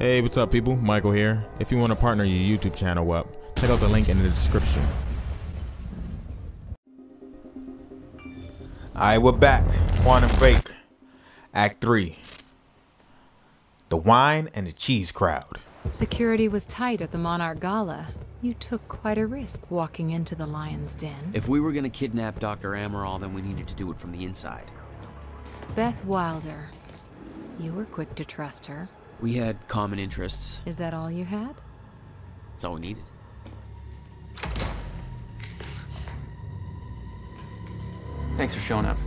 Hey, what's up people? Michael here. If you want to partner your YouTube channel up, check out the link in the description. Alright, we're back. Quantum Break. Act 3. The wine and the cheese crowd. Security was tight at the Monarch Gala. You took quite a risk walking into the lion's den. If we were going to kidnap Dr. Amaral, then we needed to do it from the inside. Beth Wilder. You were quick to trust her. We had common interests. Is that all you had? It's all we needed. Thanks for showing up.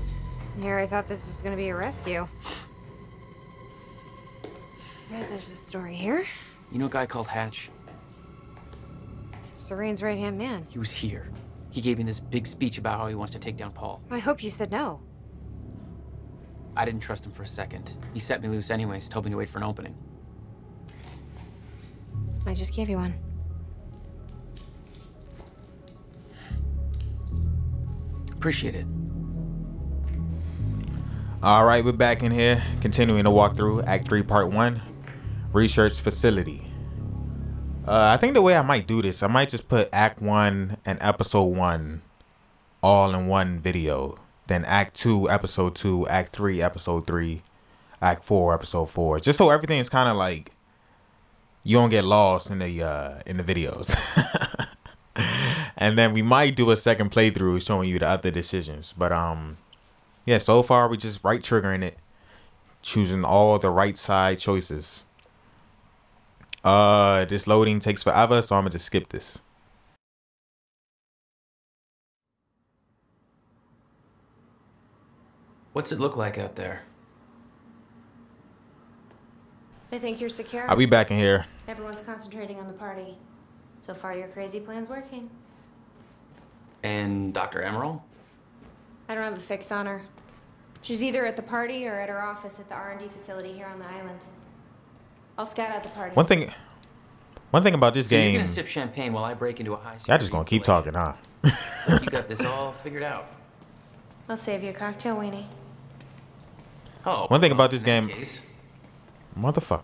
Here, I thought this was going to be a rescue. Right, there's a story here. You know a guy called Hatch? Serene's right-hand man. He was here. He gave me this big speech about how he wants to take down Paul. I hope you said no. I didn't trust him for a second. He set me loose anyways, told me to wait for an opening. I just gave you one. Appreciate it. Alright, we're back in here, continuing to walk through Act 3, Part 1, Research Facility. I think the way I might do this, I might just put Act 1 and Episode 1 all in one video. Then Act 2, Episode 2, Act 3, Episode 3, Act 4, Episode 4. Just so everything is kind of like, you don't get lost in the videos. And then we might do a second playthrough showing you the other decisions. But, yeah, so far we're just right triggering it. Choosing all the right side choices. This loading takes forever, so I'm going to just skip this. What's it look like out there? I think you're secure. I'll be back in here. Everyone's concentrating on the party. So far, your crazy plan's working. And Dr. Amaral? I don't have a fix on her. She's either at the party or at her office at the R&D facility here on the island. I'll scout out the party. One thing about this game. You're gonna sip champagne while I break into a high. Y'all just gonna keep talking, huh? So you got this all figured out. I'll save you a cocktail, weenie. Oh. One thing about this game, motherfucker.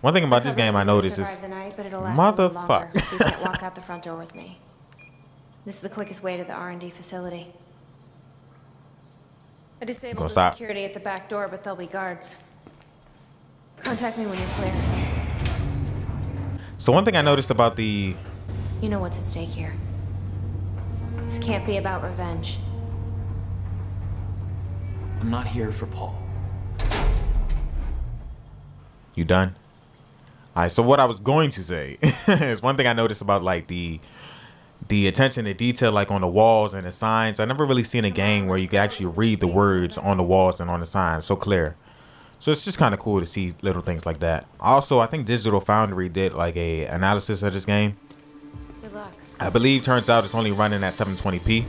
One thing about this game I noticed is, motherfucker. So you can't walk out the front door with me. This is the quickest way to the R&D facility. I disabled the security at the back door, but there'll be guards. Contact me when you're clear. So one thing I noticed about the, you know what's at stake here. This can't be about revenge. I'm not here for Paul. You done? Alright, so what I was going to say is one thing I noticed about like the attention to detail, like on the walls and the signs. I never really seen a game where you can actually read the words on the walls and on the signs so clear. So it's just kind of cool to see little things like that. Also, I think Digital Foundry did like a analysis of this game. Good luck. I believe turns out it's only running at 720p.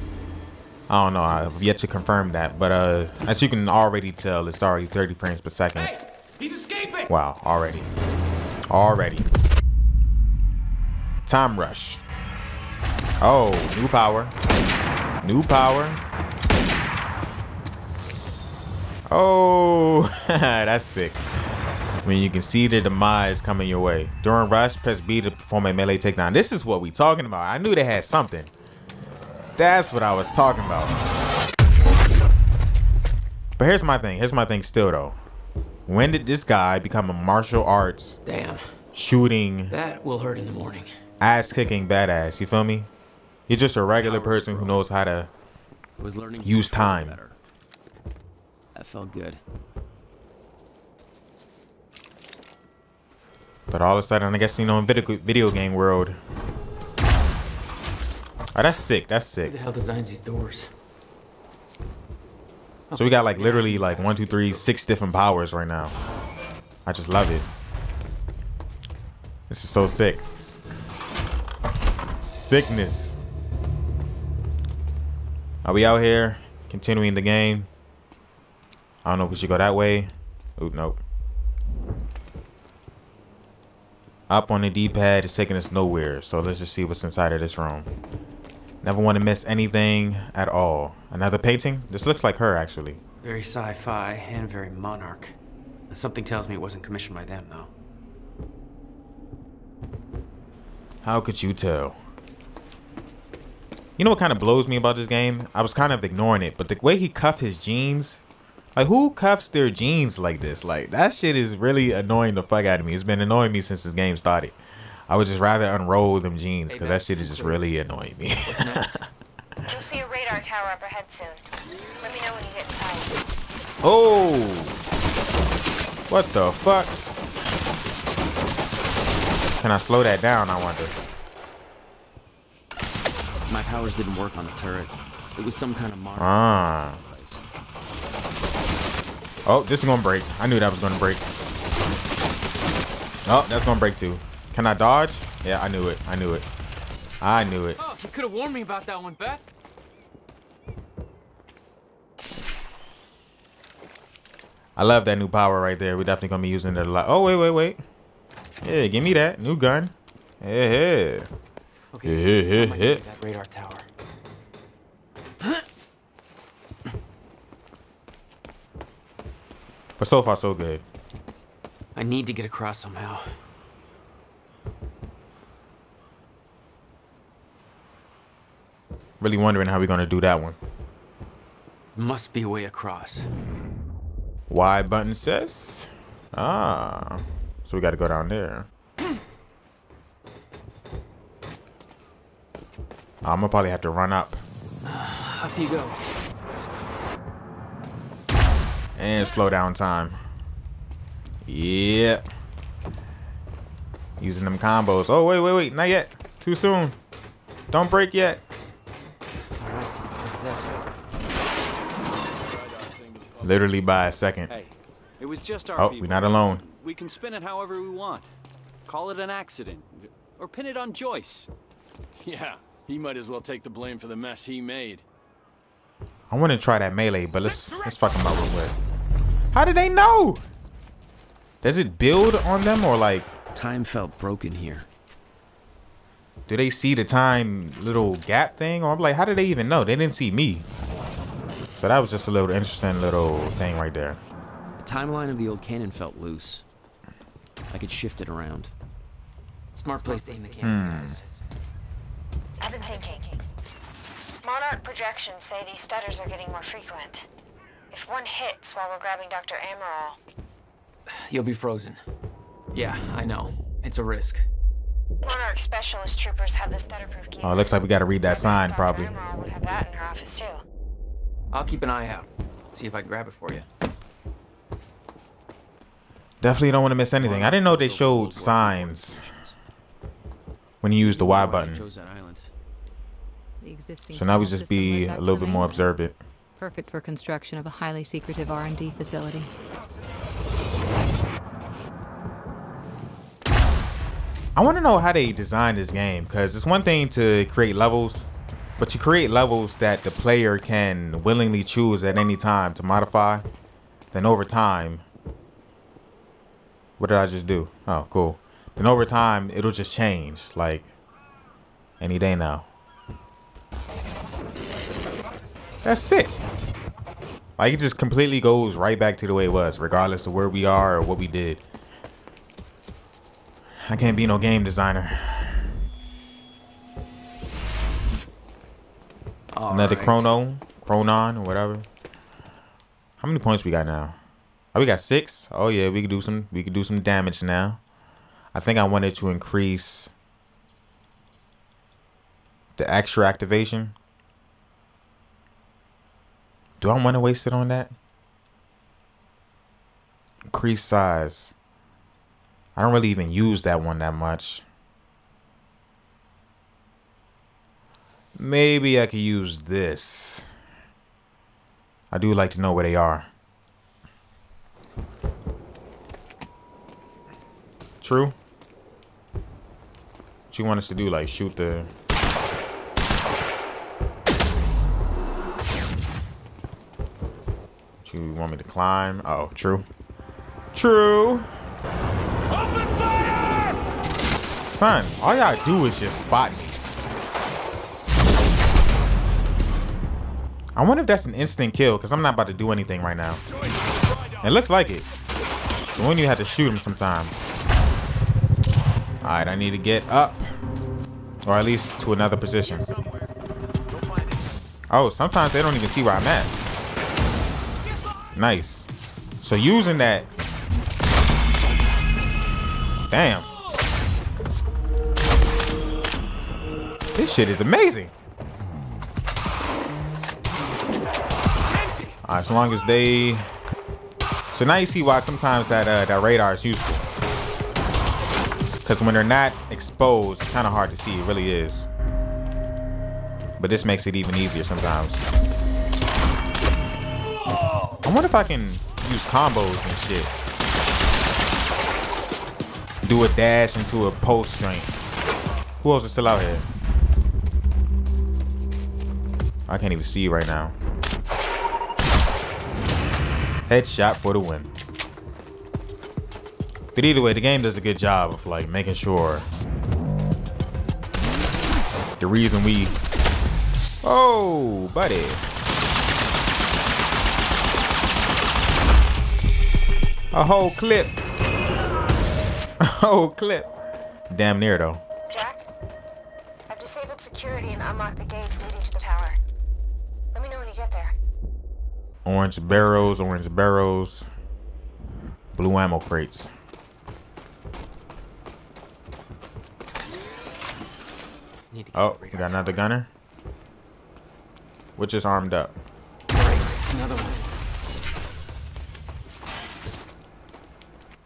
I don't know. I've yet to confirm that, but as you can already tell, it's already 30 frames per second. Hey, he's escaping! Wow, already. Time rush. Oh, new power. Oh, that's sick. When you can see the demise coming your way. During rush, press B to perform a melee takedown. This is what we talking about. I knew they had something. That's what I was talking about. But here's my thing. Still though. When did this guy become a martial arts? Damn. Shooting. That will hurt in the morning. Ass kicking badass. You feel me? You're just a regular person who knows how to use time. That felt good. But all of a sudden, I guess, you know, in video game world. Oh, that's sick. Who the hell designs these doors? So we got like literally like 6 different powers right now. I just love it. This is so sick. Sickness. Are we out here continuing the game? I don't know if we should go that way. Oh, nope. Up on the D-pad is taking us nowhere. So let's just see what's inside of this room. Never want to miss anything at all. Another painting? This looks like her, actually. Very sci-fi and very Monarch. Something tells me it wasn't commissioned by them, though. How could you tell? You know what kind of blows me about this game? I was kind of ignoring it, but the way he cuffed his jeans, like, who cuffs their jeans like this? Like, that shit is really annoying the fuck out of me. It's been annoying me since this game started. I would just rather unroll them jeans because that shit is just really annoying me. You'll see a radar tower up ahead soon. Let me know when you get inside. Oh! What the fuck? Can I slow that down, I wonder? My powers didn't work on the turret. It was some kind of Monarch. Ah. Oh, this is gonna break. I knew that was gonna break. Oh, that's gonna break too. Can I dodge? Yeah, I knew it. I knew it. I knew it. Oh, you could have warned me about that one, Beth. I love that new power right there. We're definitely gonna be using it a lot. Oh, wait. Yeah, give me that new gun. Yeah. Okay. Yeah. That radar tower. But so far, so good. I need to get across somehow. Really wondering how we're gonna do that one. Must be way across. Y button says, ah, so we gotta go down there. I'm gonna probably have to run up. Up you go. And slow down time. Yeah. Using them combos. Oh, wait. Not yet. Too soon. Don't break yet. Literally by a second. Hey, it was just our people. We're not alone. We can spin it however we want. Call it an accident. Or pin it on Joyce. Yeah, he might as well take the blame for the mess he made. I want to try that melee, but let's fuck him up real quick. How do they know? Does it build on them or like? Time felt broken here. Do they see the time little gap thing? Or I'm like, how do they even know? They didn't see me. So that was just a little interesting little thing right there. The timeline of the old cannon felt loose. I could shift it around. Smart place to aim the cannon. I've been thinking. Monarch projections say these stutters are getting more frequent. If one hits while we're grabbing Dr. Amaral... You'll be frozen. Yeah, I know. It's a risk. Monarch specialist troopers have the stutter-proof key. Oh, it looks like we gotta read that sign, Dr. probably. Amaral would have that in her office, too. I'll keep an eye out. See if I can grab it for you. Definitely don't want to miss anything. I didn't know they showed signs when you use the Y button. So now we just be a little bit more observant. Perfect for construction of a highly secretive R&D facility. I want to know how they designed this game, because it's one thing to create levels, but you create levels that the player can willingly choose at any time to modify. Then over time, what did I just do? Oh, cool. Then over time, it'll just change, like any day now. That's it. Like, it just completely goes right back to the way it was, regardless of where we are or what we did. I can't be no game designer. All Another right. chronon, or whatever. How many points we got now? Oh, we got 6. Oh yeah, we could do some damage now. I think I wanted to increase the extra activation. Do I want to waste it on that? Increase size. I don't really even use that one that much. Maybe I could use this. I do like to know where they are. True. What you want us to do? Like shoot the... You want me to climb? Oh, true. Open fire! Son, all y'all do is just spot me. I wonder if that's an instant kill, because I'm not about to do anything right now. It looks like it. So when you have to shoot him sometimes. All right, I need to get up. Or at least to another position. Oh, sometimes they don't even see where I'm at. Nice. So using that. Damn. This shit is amazing. All right, as long as they. So now you see why sometimes that radar is useful. Because when they're not exposed, it's kind of hard to see. It really is. But this makes it even easier sometimes. I wonder if I can use combos and shit. Do a dash into a post string. Who else is still out here? I can't even see you right now. Headshot for the win. But either way, the game does a good job of like making sure the reason we. Oh, buddy. A whole clip. A whole clip. Damn near though. Jack, I've disabled security and unlocked the gates leading to the tower. Let me know when you get there. Orange barrels, blue ammo crates. Oh, we got another gunner, which is armed up. Another one.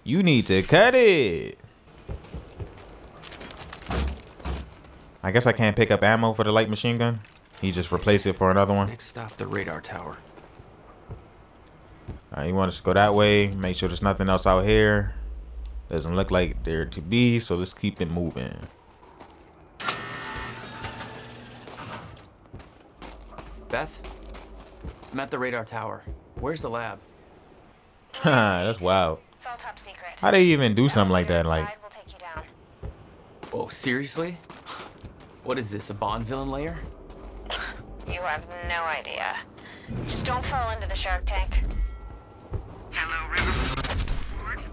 You need to cut it. I guess I can't pick up ammo for the light machine gun. He just replaced it for another one. Next stop, the radar tower. All right, you want us to go that way. Make sure there's nothing else out here. Doesn't look like there to be, so let's keep it moving. Beth, I'm at the radar tower. Where's the lab? That's wild. It's all top secret. How do they even do something like that? Like, we'll take you down. Whoa, seriously? What is this, a Bond villain lair? You have no idea. Just don't fall into the shark tank. Hello, River.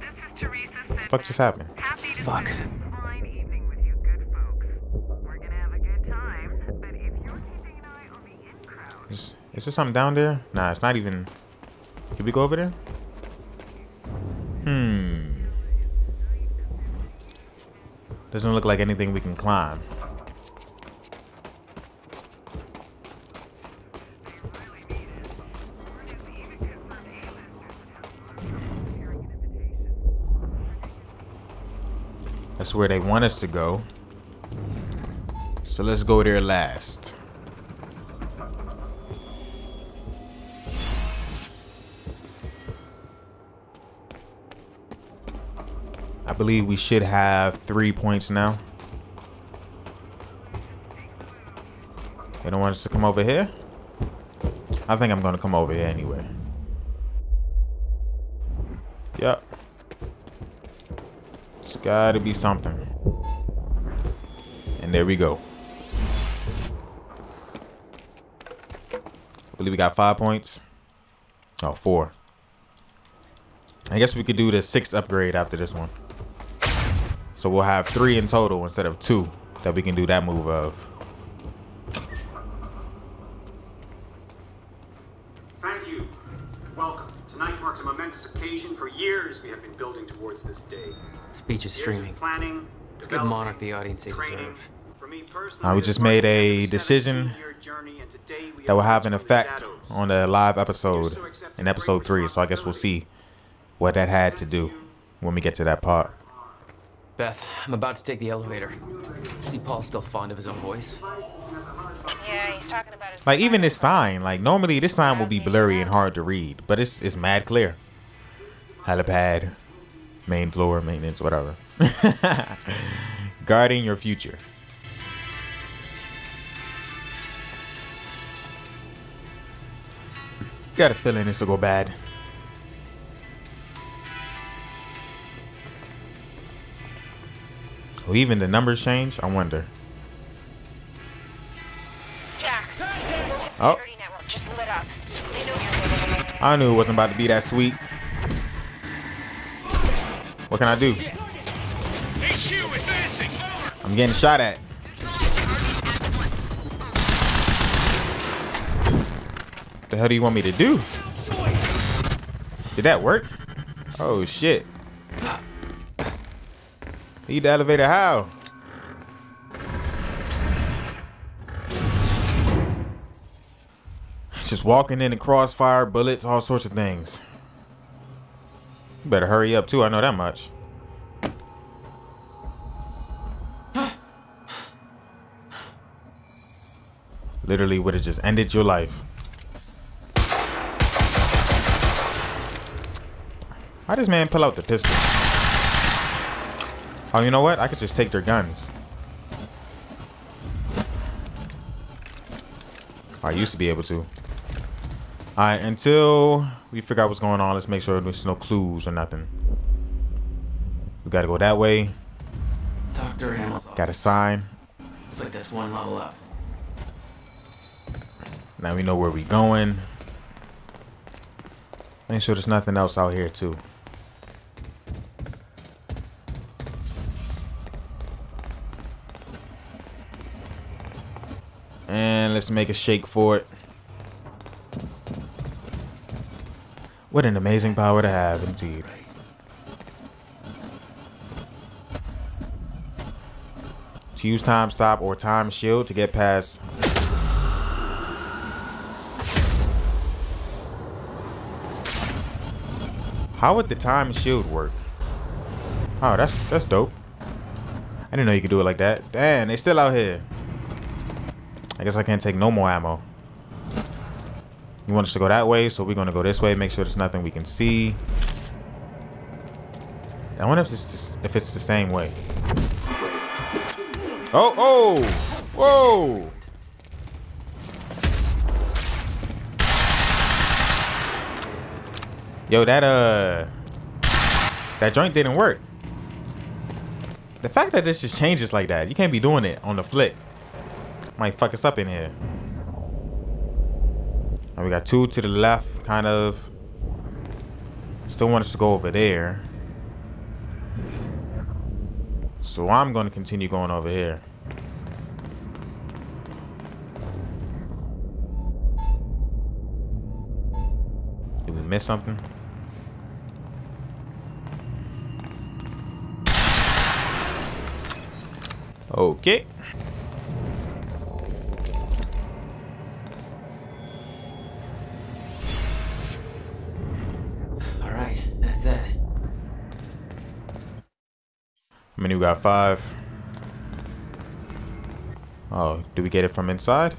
This is Teresa. Fuck just happened. Fuck. Fine evening with you good folks. We're gonna have a good time, but if you're keeping an eye on the in crowd. Is there something down there? Nah, it's not even. Can we go over there? Doesn't look like anything we can climb. That's where they want us to go. So let's go there last. I believe we should have 3 points now. They don't want us to come over here? I think I'm gonna come over here anyway. Yep. It's gotta be something. And there we go. I believe we got 5 points. Oh, 4. I guess we could do the 6th upgrade after this one. So we'll have 3 in total instead of 2 that we can do that move of. Thank you. Welcome. Tonight marks a momentous occasion. For years we have been building towards this day. Speech is streaming. Planning, it's good Monarch the audience they deserve. We just made a decision that will have an effect on the live episode in episode 3. So I guess we'll see what that had to do when we get to that part. Beth, I'm about to take the elevator. See, Paul's still fond of his own voice. Yeah, he's talking about his like even this sign. Like normally this sign will be blurry and hard to read, but it's mad clear. Helipad. Main floor, maintenance, whatever. Guarding your future. Got a feeling this will go bad. Will even the numbers change? I wonder. Jack, oh. Just lit up. I knew it wasn't about to be that sweet. What can I do? I'm getting shot at. The hell do you want me to do? Did that work? Oh shit. Leave the elevator how? Just walking in the crossfire, bullets, all sorts of things. You better hurry up too, I know that much. Literally would have just ended your life. Why does man pull out the pistol? Oh, you know what? I could just take their guns. I used to be able to. All right, until we figure out what's going on, let's make sure there's no clues or nothing. We gotta go that way. Dr. Hamilton. Got a sign. Looks like that's one level up. Now we know where we going. Make sure there's nothing else out here too. And let's make a shake for it. What an amazing power to have indeed. To use time stop or time shield to get past. How would the time shield work? Oh, that's dope. I didn't know you could do it like that. Damn, they still out here. I guess I can't take no more ammo. You want us to go that way, so we're gonna go this way. Make sure there's nothing we can see. I wonder if it's the same way. Oh, oh, whoa! Yo, that joint didn't work. The fact that this just changes like that, you can't be doing it on the flip. Might fuck us up in here. And we got two to the left, kind of. Still want us to go over there. So I'm gonna continue going over here. Did we miss something? Okay. All right, that's it. How many we got? 5. Oh, do we get it from inside?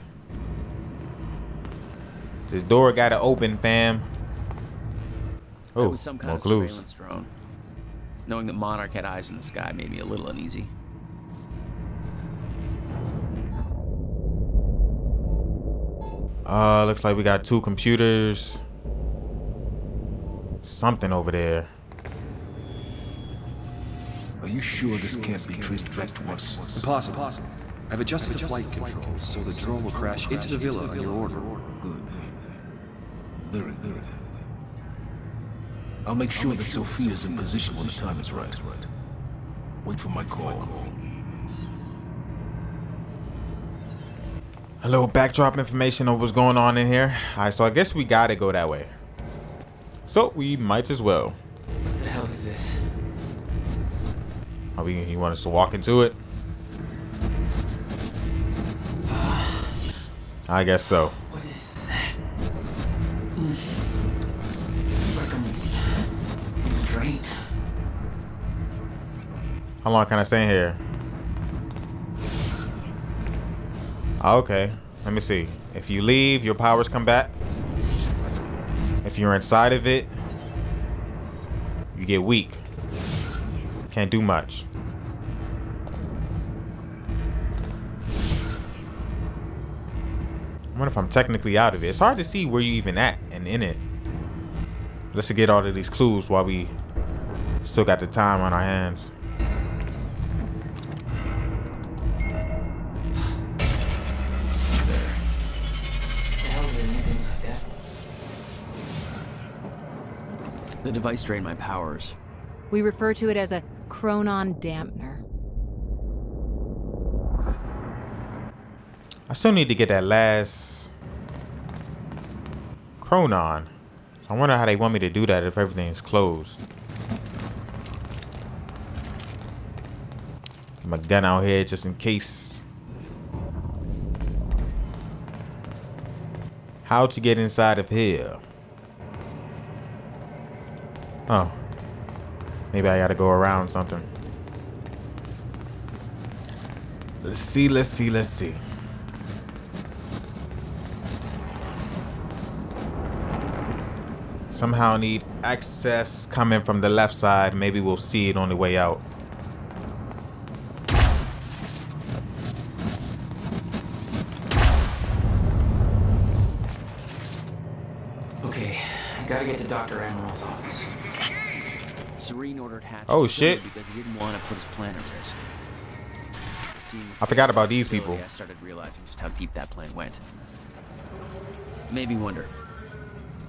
This door gotta open, fam. Oh, that was some kind of surveillance drone. Knowing that Monarch had eyes in the sky made me a little uneasy. Looks like we got 2 computers. Something over there. Are you sure this can't be traced back to us? Impossible. I've adjusted the flight controls so the drone will crash into the villa on your order. Good. There it is. I'll make sure that Sophia's in position when the time is right. Wait for my call. Hello, backdrop information on what's going on in here. All right, so I guess we gotta go that way. So we might as well. What the hell is this? Are we? You want us to walk into it? I guess so. What is that? How long can I stay in here? Okay, let me see. If you leave, your powers come back. If you're inside of it, you get weak. Can't do much. I wonder if I'm technically out of it. It's hard to see where you even at and in it. Let's get all of these clues while we still got the time on our hands. The device drained my powers. We refer to it as a chronon dampener. I still need to get that last chronon. So I wonder how they want me to do that if everything's closed. Get my gun out here just in case. How to get inside of here? Oh. Maybe I gotta go around something. Let's see, let's see, let's see. Somehow need access coming from the left side. Maybe we'll see it on the way out. Okay, I gotta get to Dr. Amaral's office. Serene ordered Hatch. Oh shit! Because he didn't want to put his plan at risk. I forgot about these people. I started realizing just how deep that plan went. Made me wonder.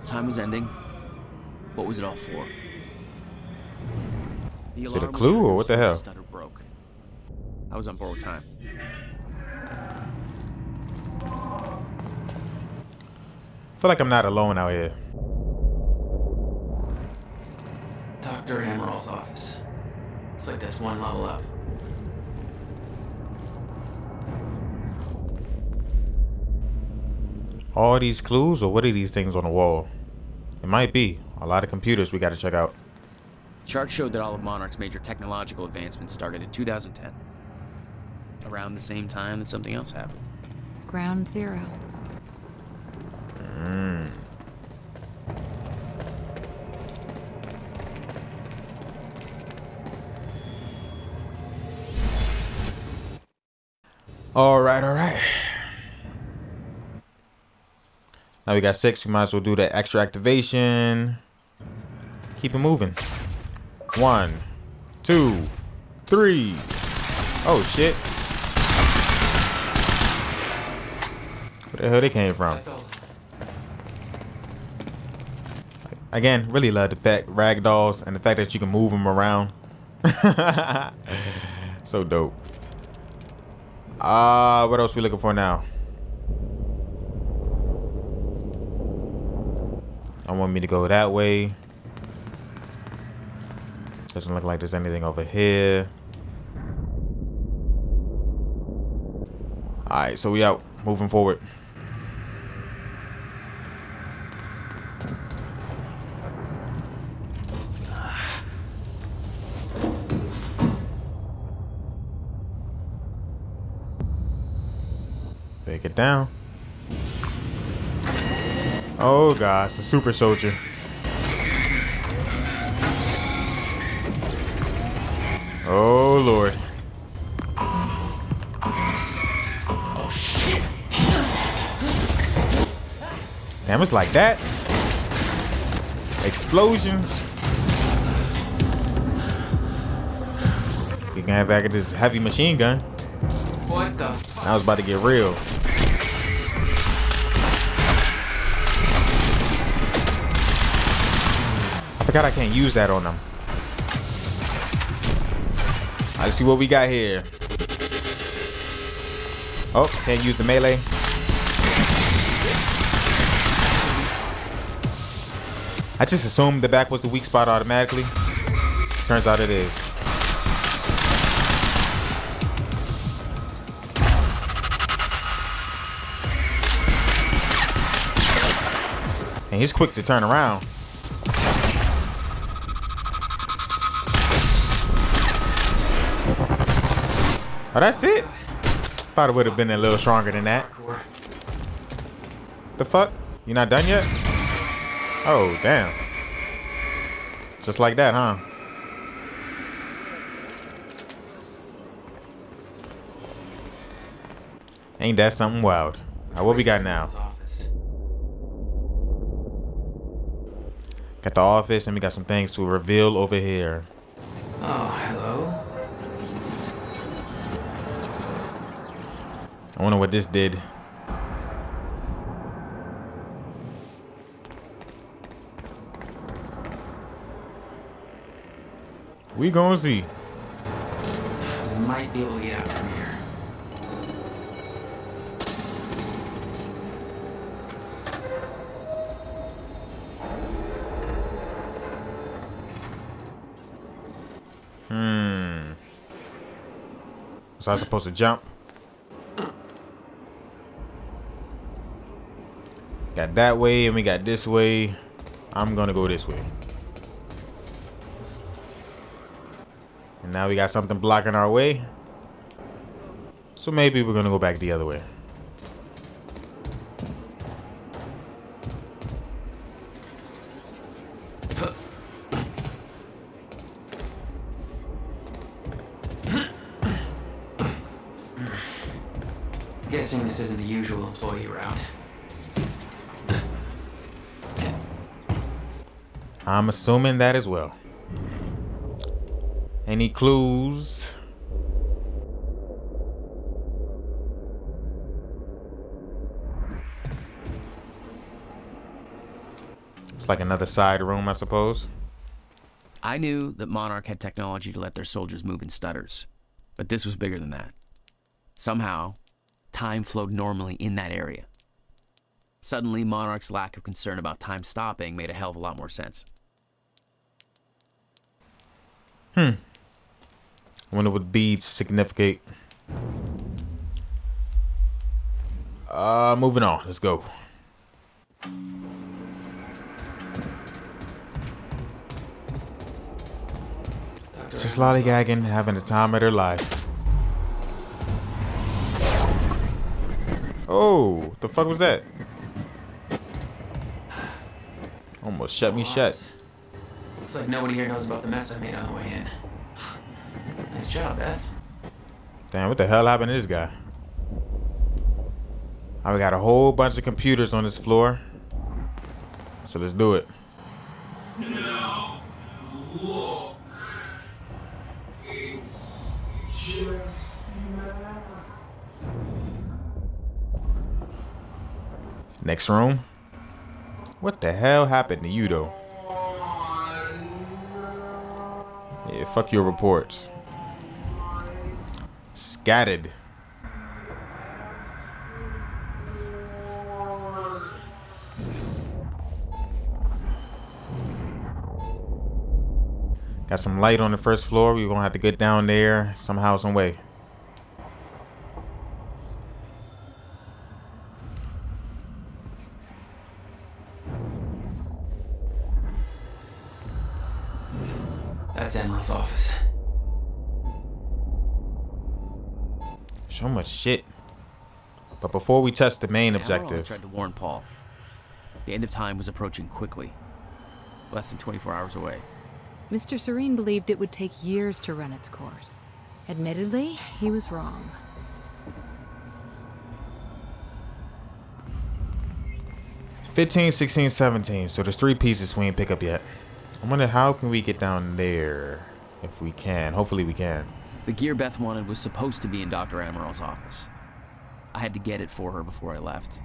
Time was ending. What was it all for? Is it a clue or what the hell? Stutter broke. I was on borrowed time. I feel like I'm not alone out here. Dr. Amaral's office. Looks like that's one level up. All these clues, or what are these things on the wall? It might be a lot of computers we got to check out. Chart showed that all of Monarch's major technological advancements started in 2010. Around the same time that something else happened. Ground zero. Mm. All right, all right. Now we got 6. We might as well do the extra activation. Keep it moving. 1, 2, 3. Oh shit! Where the hell they came from? Again, really love the fact ragdolls and the fact that you can move them around. So dope. What else we looking for now? I want me to go that way. Doesn't look like there's anything over here. Alright, so we out. Moving forward. Break it down. Oh gosh, a super soldier. Oh lord. Oh shit. Damn, it's like that. Explosions. We can have back at this heavy machine gun. What the fuck? I was about to get real. I forgot I can't use that on them. Let's see what we got here. Oh, can't use the melee. I just assumed the back was the weak spot automatically. Turns out it is. And he's quick to turn around. Oh, that's it? Thought it would have been a little stronger than that. The fuck? You not done yet? Oh, damn. Just like that, huh? Ain't that something wild? Alright, what we got now? Got the office, and we got some things to reveal over here. Oh, hello. I wonder what this did. We gonna see. I might be able to get out from here. Was I supposed to jump? Got that way, and we got this way. I'm gonna go this way. And now we got something blocking our way. So maybe we're gonna go back the other way. Guessing this isn't the usual employee route. I'm assuming that as well. Any clues? It's like another side room, I suppose. I knew that Monarch had technology to let their soldiers move in stutters, but this was bigger than that. Somehow, time flowed normally in that area. Suddenly, Monarch's lack of concern about time stopping made a hell of a lot more sense. I wonder what beads significate. Moving on. Let's go. Just lollygagging, having the time of their life. Oh, what the fuck was that? Almost shut me shut. Looks like nobody here knows about the mess I made on the way in. Nice job, Beth. Damn, what the hell happened to this guy? I've got a whole bunch of computers on this floor. So let's do it. No. Look. It's just matter. Next room. What the hell happened to you, though? Yeah, fuck your reports. Scattered. Got some light on the first floor. We're gonna have to get down there somehow, some way. Office. So much shit. But before we touch the main objective, I tried to warn Paul. The end of time was approaching quickly. Less than 24 hours away. Mr. Serene believed it would take years to run its course. Admittedly, he was wrong. '15, '16, '17. So there's 3 pieces we ain't pick up yet. I wonder how can we get down there if we can. Hopefully we can. The gear Beth wanted was supposed to be in Dr. Amaral's office. I had to get it for her before I left.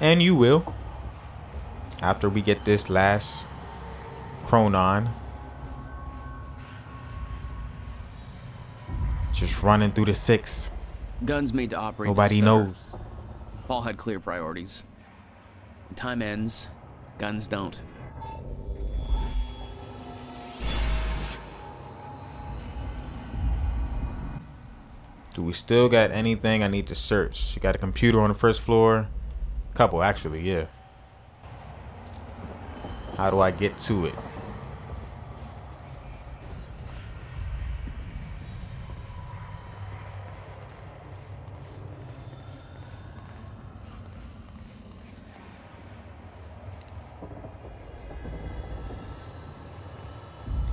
And you will. After we get this last chronon. Just running through the 6. Guns made to operate. Nobody knows. Paul had clear priorities. When time ends, guns don't. Do we still got anything I need to search? You got a computer on the first floor? Couple, actually, yeah. How do I get to it?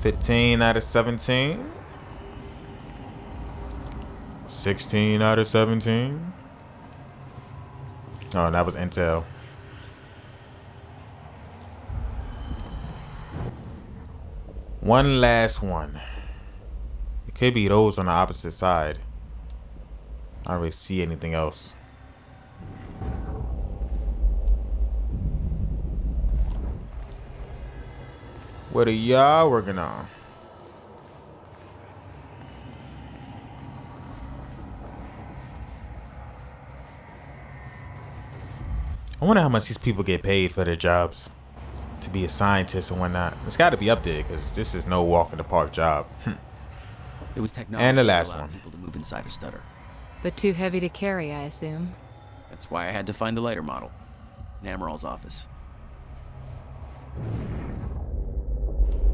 '15 out of '17. 16 out of 17. Oh, that was intel. One last one. It could be those on the opposite side. I don't really see anything else. What are y'all working on? I wonder how much these people get paid for their jobs, to be a scientist and whatnot. It's got to be up there because this is no walk in the park job. It was technology and the last one. People to move inside a stutter. But too heavy to carry, I assume. That's why I had to find the lighter model. In Amaral's office.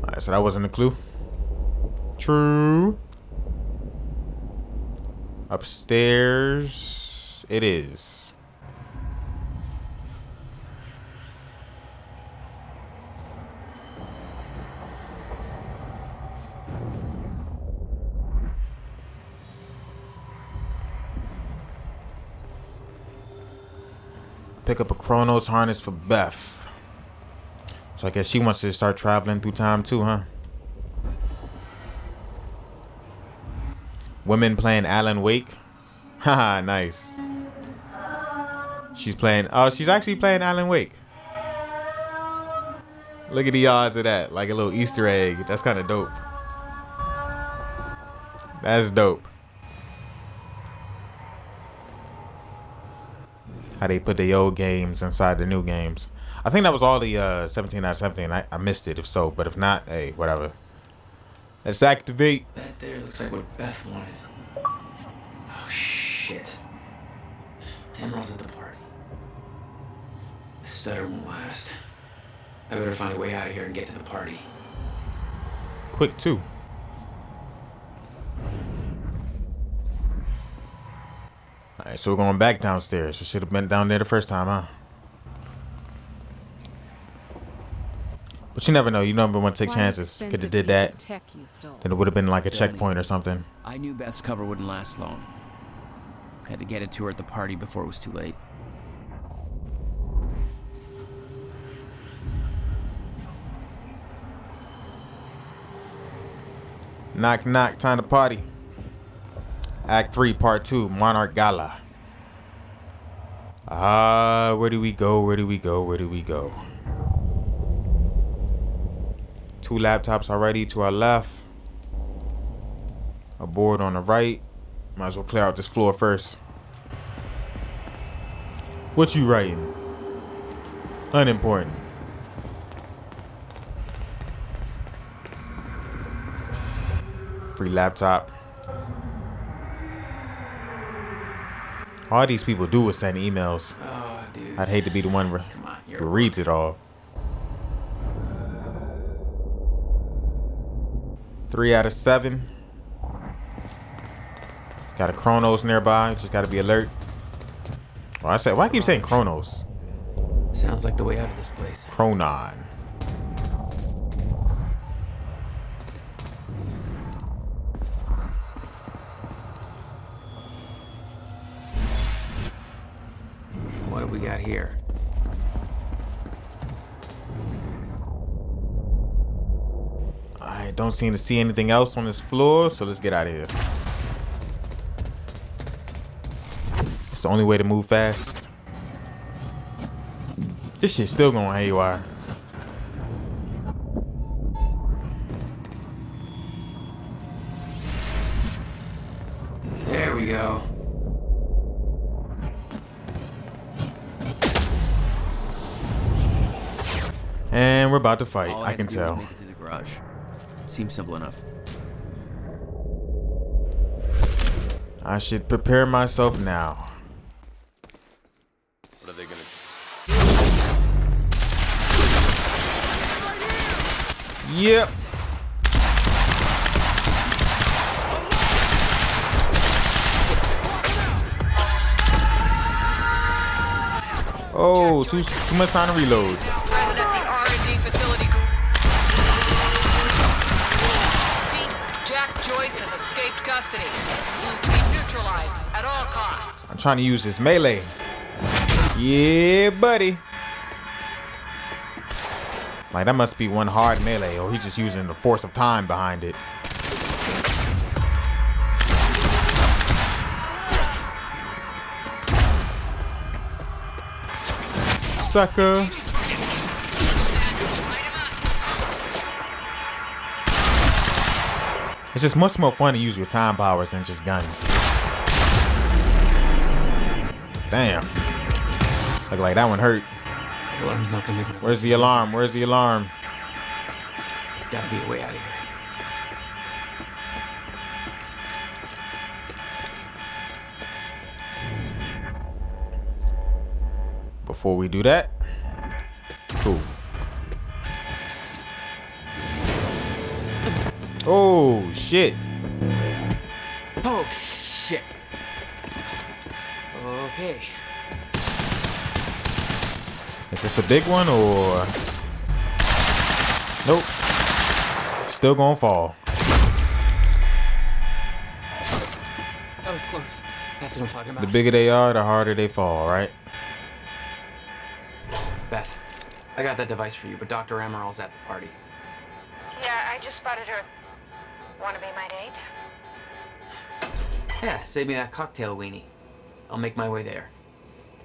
Alright, so that wasn't a clue. True. Upstairs it is. Pick up a Chronos harness for Beth. So I guess she wants to start traveling through time too, huh? Women playing Alan Wake. Haha, nice. She's playing, oh, she's actually playing Alan Wake. Look at the odds of that, like a little Easter egg. That's kind of dope. That's dope. How they put the old games inside the new games. I think that was all the 17 out of 17. I missed it if so, but if not, hey, whatever. Let's activate. That there looks like what Beth wanted. Oh, shit. Emerald's at the party. The stutter won't last. I better find a way out of here and get to the party. Quick, too. Alright, so we're going back downstairs. I should have been down there the first time, huh? But you never know. You never want to take chances. Could have did that. Then it would have been like a checkpoint or something. I knew Beth's cover wouldn't last long. I had to get it to her at the party before it was too late. Knock, knock. Time to party. Act 3, Part 2. Monarch Gala. Ah, where do we go? Where do we go? Where do we go? 2 laptops already to our left. A board on the right. Might as well clear out this floor first. What you writing? Unimportant. Free laptop. All these people do is send emails. Oh, dude. I'd hate to be the one who reads it all. 3 out of 7. Got a Chronos nearby. Just gotta be alert. Oh, I said, why do I keep saying Chronos? Sounds like the way out of this place. Chronon. What have we got here? I don't seem to see anything else on this floor, so let's get out of here. It's the only way to move fast. This shit's still going haywire. There we go. And we're about to fight. I can tell. Make it to the garage. Seems simple enough. I should prepare myself now. What are they gonna do? Yep. Oh, too much time to reload. Present at the R&D facility. Jack Joyce has escaped custody. He needs to be neutralized at all costs. I'm trying to use his melee. Yeah, buddy. Like, that must be one hard melee, or he's just using the force of time behind it. Sucker. It's just much more fun to use your time powers than just guns. Damn. Look like that one hurt. Alarm's not gonna make me. Where's the alarm? Where's the alarm? There's gotta be a way out of here. before we do that. Cool. Oh, shit. Oh, shit. Okay. Is this a big one or? Nope. Still gonna fall. That was close. That's what I'm talking about. The bigger they are, the harder they fall, right? Beth, I got that device for you, but Dr. Amaral's at the party. Yeah, I just spotted her. Wanna be my date? Yeah, save me that cocktail weenie. I'll make my way there.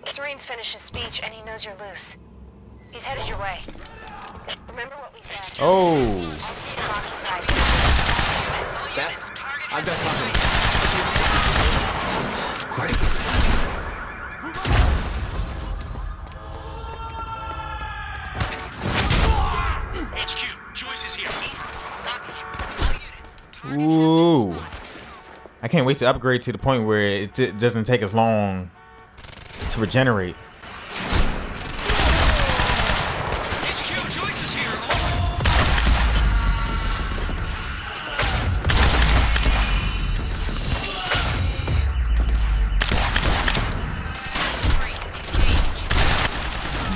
Serene's finished his speech and he knows you're loose. He's headed your way. Remember what we said. Oh. Beth, I've got something. Great. HQ, Joyce is here. Ooh. I can't wait to upgrade to the point where it doesn't take as long to regenerate. HQ, Joyce is here. Oh.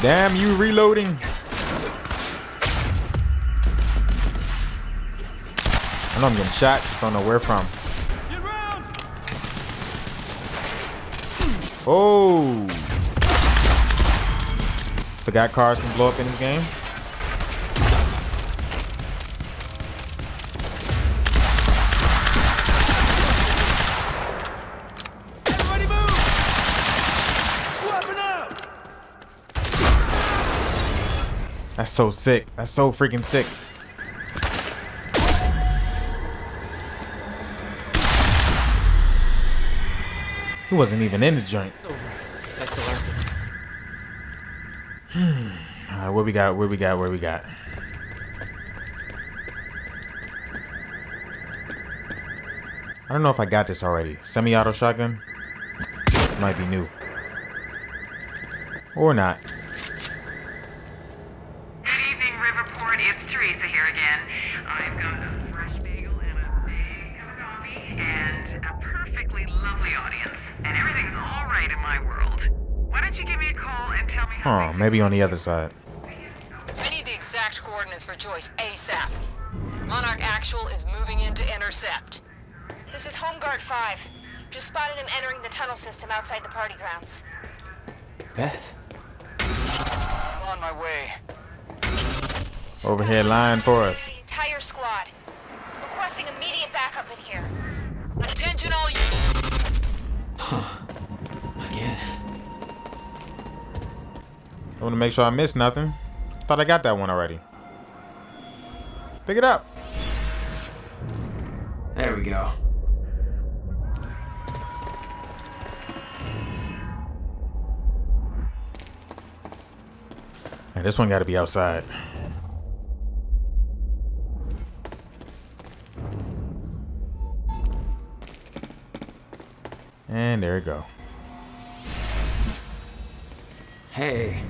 Damn you, reloading. I know I'm getting shot, just don't know where from. Oh! Forgot cars can blow up in this game. Everybody move! Swapping up! That's so sick. That's so freaking sick. He wasn't even in the joint. Alright, what we got, what we got. I don't know if I got this already. Semi-auto shotgun? Might be new. Or not. Huh, maybe on the other side. I need the exact coordinates for Joyce ASAP. Monarch Actual is moving in to intercept. This is Home Guard 5. Just spotted him entering the tunnel system outside the party grounds. Beth? I'm on my way. Over here lying for us. The entire squad. Requesting immediate backup in here. Attention all you... Huh. Again. I want to make sure I missed nothing. Thought I got that one already. Pick it up. There we go. And this one got to be outside. And there we go. Hey.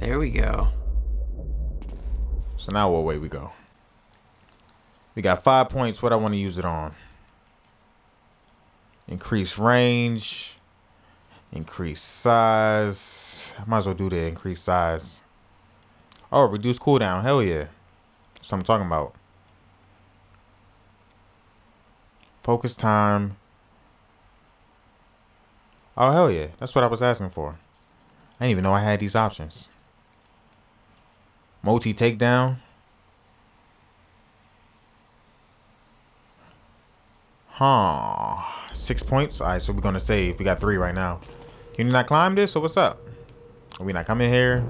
There we go. So now what way we go? We got 5 points. What I want to use it on? Increase range. Increase size. I might as well do the increase size. Oh, reduce cooldown. Hell yeah. That's what I'm talking about. Focus time. Oh, hell yeah. That's what I was asking for. I didn't even know I had these options. Multi takedown. Huh. 6 points. Alright, so we're gonna save. We got 3 right now. Can you not climb this or what's up? Are we not coming here?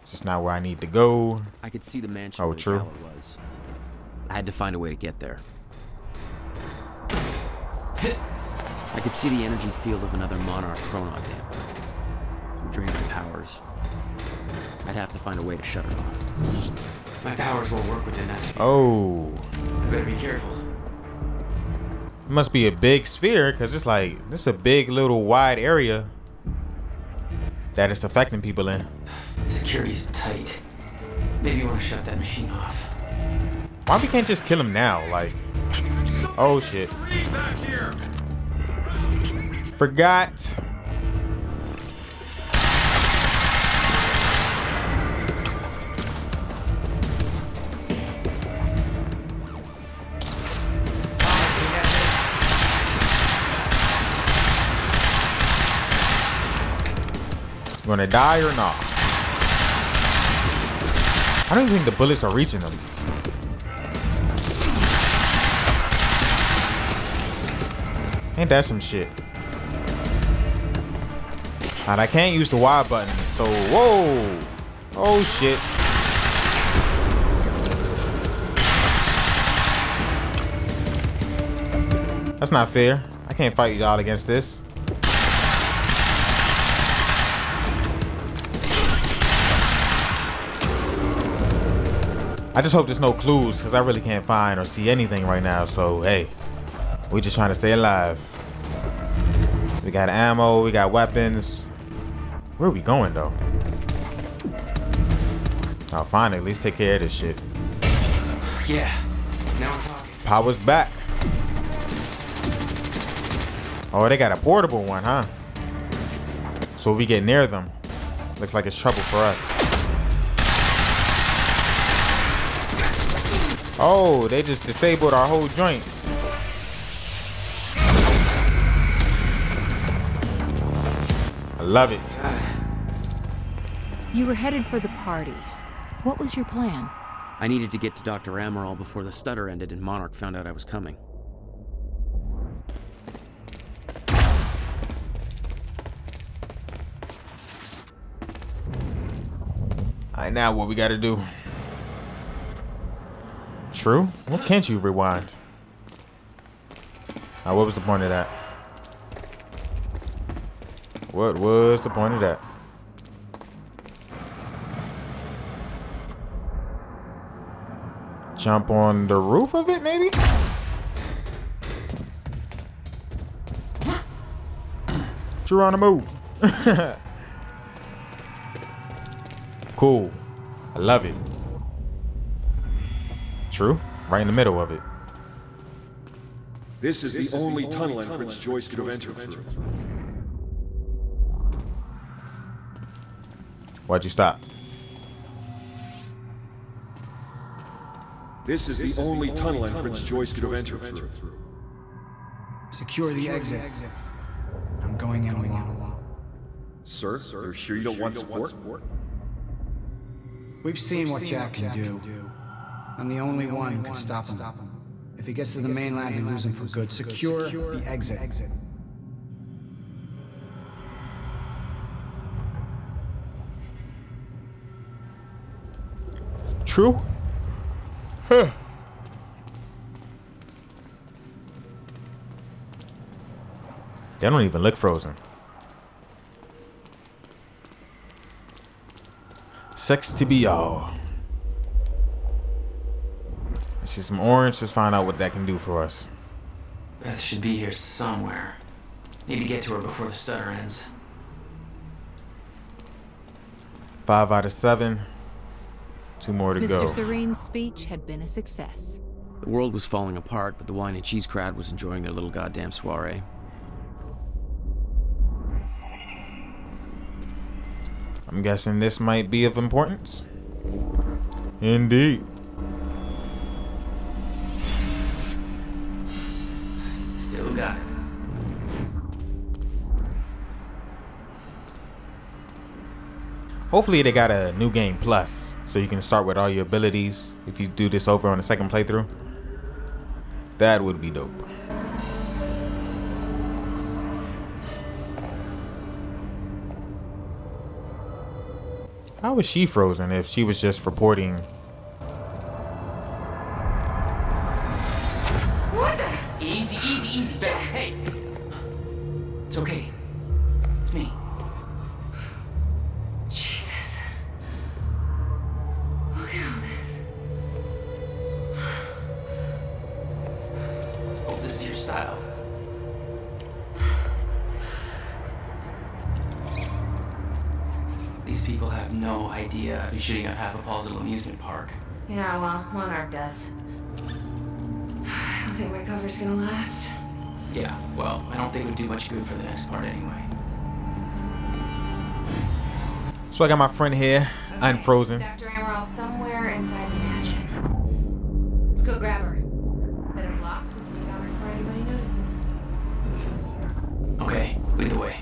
It's just not where I need to go. I could see the mansion. Oh, true. Was. I had to find a way to get there. I could see the energy field of another Monarch chronon damper. Drain my powers. I'd have to find a way to shut it off. My powers won't work within that sphere. Oh. I better be careful. It must be a big sphere, because it's like, this is a big little wide area. that it's affecting people in. Security's tight. Maybe you want to shut that machine off. Why we can't just kill him now? Like, oh shit. Forgot. You wanna die or not? I don't even think the bullets are reaching them. Ain't that some shit? And I can't use the Y button, so whoa! Oh shit. That's not fair. I can't fight y'all against this. I just hope there's no clues, because I really can't find or see anything right now. So, hey, we're just trying to stay alive. We got ammo, we got weapons. Where are we going, though? I'll finally at least take care of this shit. Yeah, now I'm talking. Power's back. Oh, they got a portable one, huh? So we get near them. Looks like it's trouble for us. Oh, they just disabled our whole joint. I love it. You were headed for the party. What was your plan? I needed to get to Dr. Amaral before the stutter ended and Monarch found out I was coming. All right, now what we gotta do? True? What can't you rewind? Now, what was the point of that? What was the point of that? Jump on the roof of it, maybe? Geronimo. Cool. I love it. True, right in the middle of it. This is the only tunnel entrance Joyce could have entered through. Why'd you stop? This is the only tunnel entrance Joyce could have entered through. Secure the exit. I'm going in alone. Sir, you're sure you don't want support? We've seen what Jack can do. I'm the only one who can stop him. If he gets to the mainland, we lose him for good. Secure the exit. True? Huh. They don't even look frozen. 6 to be all. See some orange. Let's find out what that can do for us. Beth should be here somewhere. Need to get to her before the stutter ends. 5 out of 7. 2 more to go. Mr. Serene's speech had been a success. The world was falling apart, but the wine and cheese crowd was enjoying their little goddamn soiree. I'm guessing this might be of importance. Indeed. Got it. Hopefully they got a new game plus, so you can start with all your abilities if you do this over on the second playthrough. That would be dope. How was she frozen if she was just reporting? people have no idea I've been shooting up half of Paul's little amusement park. Yeah, well, Monarch does. I don't think my cover's gonna last. Yeah, well, I don't think it would do much good for the next part anyway. So I got my friend here, okay, unfrozen. Dr. Amaral somewhere inside the mansion. Let's go grab her. Bit of lock with the cover before anybody notices. Okay, lead the way.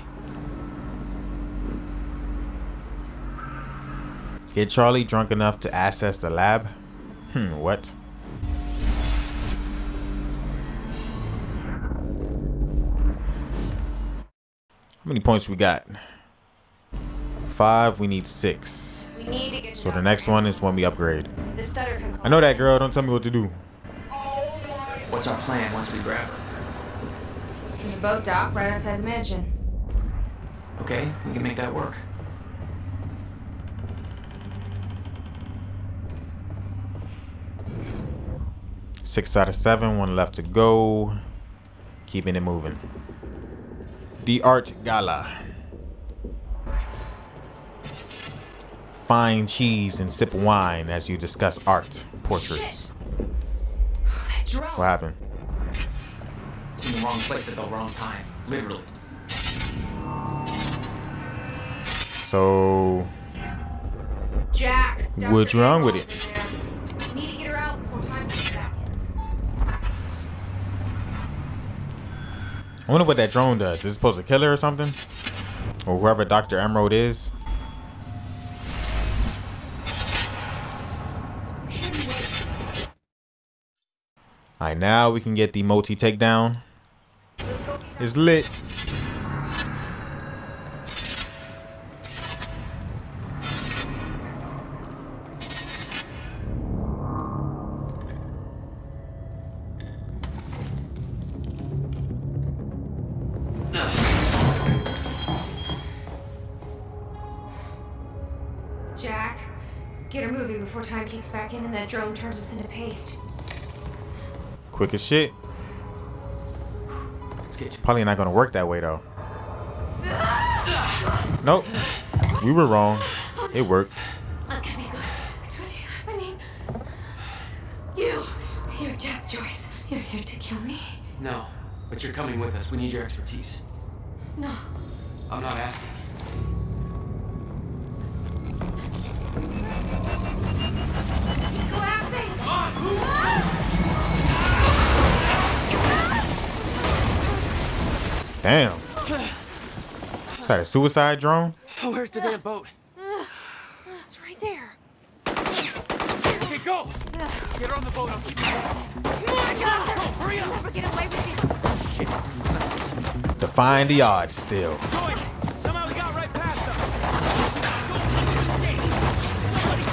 Get Charlie drunk enough to access the lab? What? How many points we got? 5, we need 6. We need to get so the next one is when we upgrade. The stutter can I know that girl, don't tell me what to do. What's our plan once we grab her? There's a boat dock right outside the mansion. Okay, we can make that work. Six out of 7, 1 left to go. Keeping it moving. The art gala. Find cheese and sip wine as you discuss art portraits. Shit. What happened? It's in the wrong place at the wrong time, literally. So, Jack, what's wrong with it? Need to get her out before time comes back in. I wonder what that drone does. Is it supposed to kill her or something? Or whoever Dr. Emerald is? Alright, now we can get the multi takedown. It's lit. Jack, get her moving before time kicks back in and that drone turns us into paste. Quick as shit. It's probably not gonna work that way though. Nope. We were wrong. It worked. It's really happening. You're Jack Joyce. You're here to kill me. No, but you're coming with us. We need your expertise. No. I'm not asking. He's collapsing. Come on, move. Damn. Is that a suicide drone? Where's the damn boat? It's right there. Hey, go! Get her on the boat. I'll keep you. Come on, got her. Hurry up. I'll never get away with this. Shit. Define the odds still. Joyce, somehow we got right past us. Go, escape. Somebody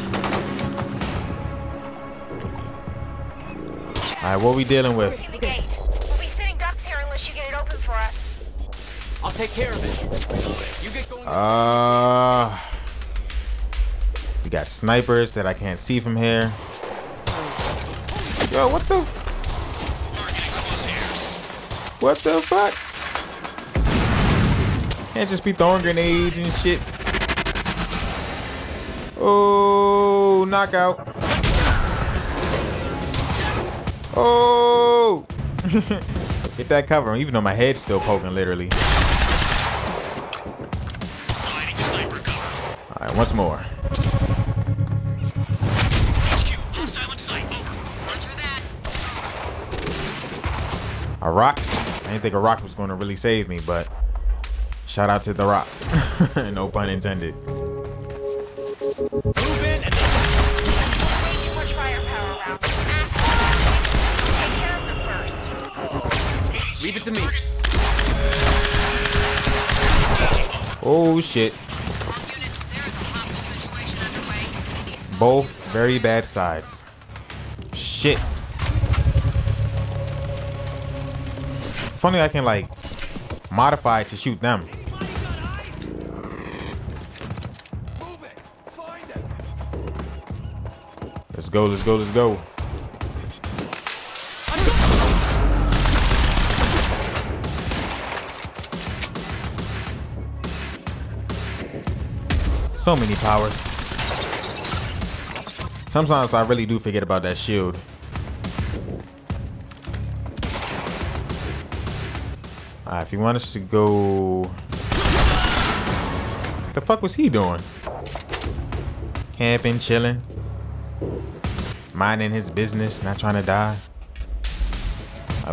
call for Serene. All right, what are we dealing with? I'll take care of it. You get going. We got snipers that I can't see from here. Yo, what the? What the fuck? Can't just be throwing grenades and shit. Oh, knockout. Oh. Get that cover, even though my head's still poking, literally. Alright, once more. A rock? I didn't think a rock was going to really save me, but shout out to the rock. No pun intended. Leave it to me. Oh shit. Both very bad sides. Shit. Funny I can like modify it to shoot them. Let's go, let's go, let's go. So many powers. Sometimes I really do forget about that shield. Alright, if you want us to go... What the fuck was he doing? Camping, chilling. Minding his business, not trying to die.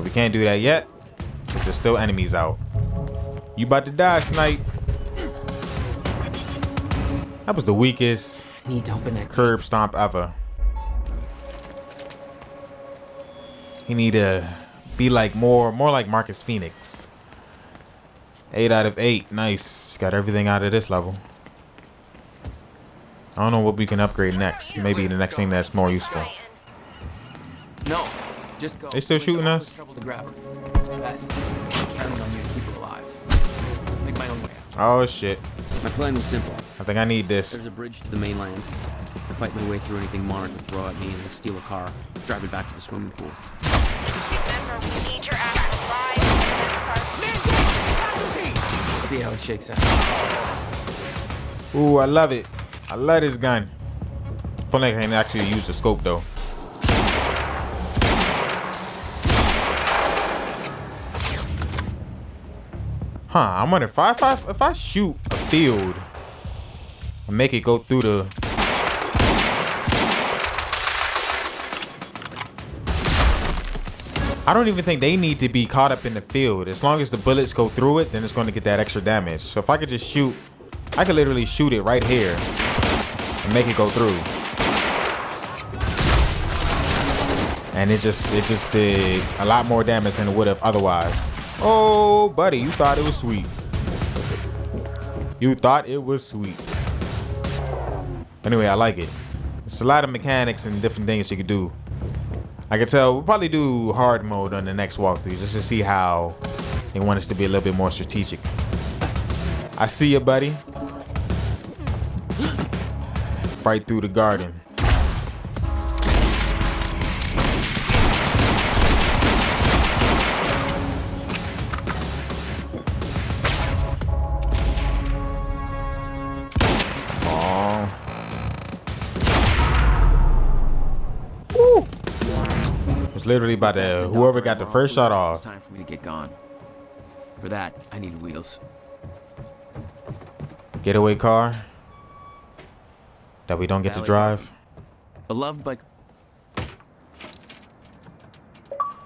We can't do that yet. But there's still enemies out. You about to die, Snipe. That was the weakest curb stomp ever. He need to be like more like Marcus Phoenix. 8 out of 8, nice. Got everything out of this level. I don't know what we can upgrade next. Maybe the next thing that's more useful. No, just go. They still shooting us? Oh shit. My plan was simple. I think I need this. There's a bridge to the mainland. I fight my way through anything Monarch would throw at me and steal a car, drive it back to the swimming pool. Remember, we need your ass alive. See how it shakes out. Ooh, I love it. I love this gun. I feel like I can actually use the scope though. Huh, I'm wondering if I shoot a field and make it go through the... I don't even think they need to be caught up in the field. As long as the bullets go through it, then it's going to get that extra damage. So if I could just shoot, I could literally shoot it right here and make it go through. And it just did a lot more damage than it would have otherwise. Oh, buddy, you thought it was sweet. You thought it was sweet. Anyway, I like it. It's a lot of mechanics and different things you could do. I can tell we'll probably do hard mode on the next walkthrough just to see how they want us to be a little bit more strategic. I see you, buddy. Right through the garden. Literally by the whoever got the first shot off. It's time for me to get gone. For that, I need wheels. Getaway car that we don't get to drive. Beloved bike.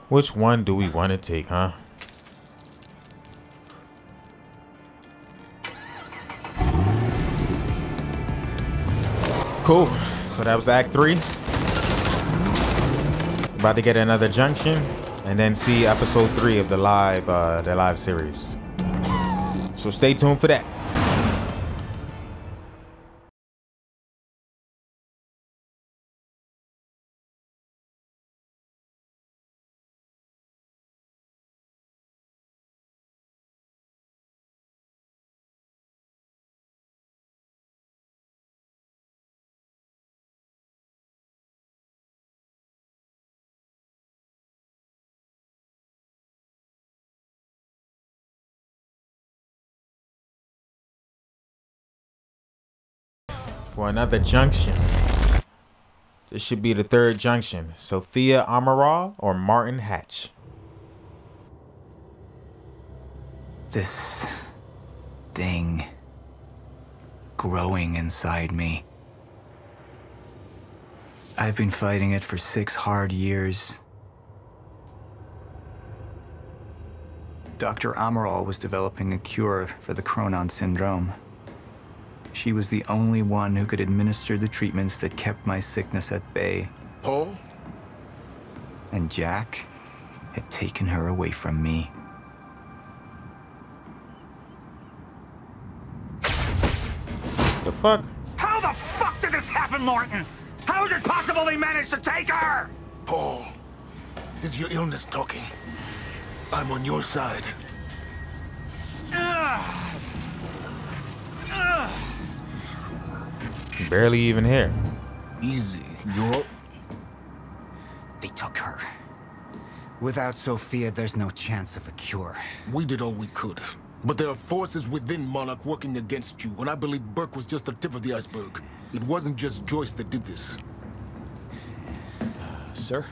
Which one do we want to take, huh? Cool. So that was Act 3. About to get another junction and then see episode 3 of the live series. So stay tuned for that. For another junction. This should be the 3rd junction. Sophia Amaral or Martin Hatch? This thing growing inside me. I've been fighting it for 6 hard years. Dr. Amaral was developing a cure for the chronon syndrome. She was the only one who could administer the treatments that kept my sickness at bay. Paul? And Jack had taken her away from me. The fuck? How the fuck did this happen, Martin? How is it possible they managed to take her? Paul, this is your illness talking. I'm on your side. Barely even here. Easy, Europe. They took her. Without Sophia, there's no chance of a cure. We did all we could. But there are forces within Monarch working against you, and I believe Burke was just the tip of the iceberg. It wasn't just Joyce that did this. Sir?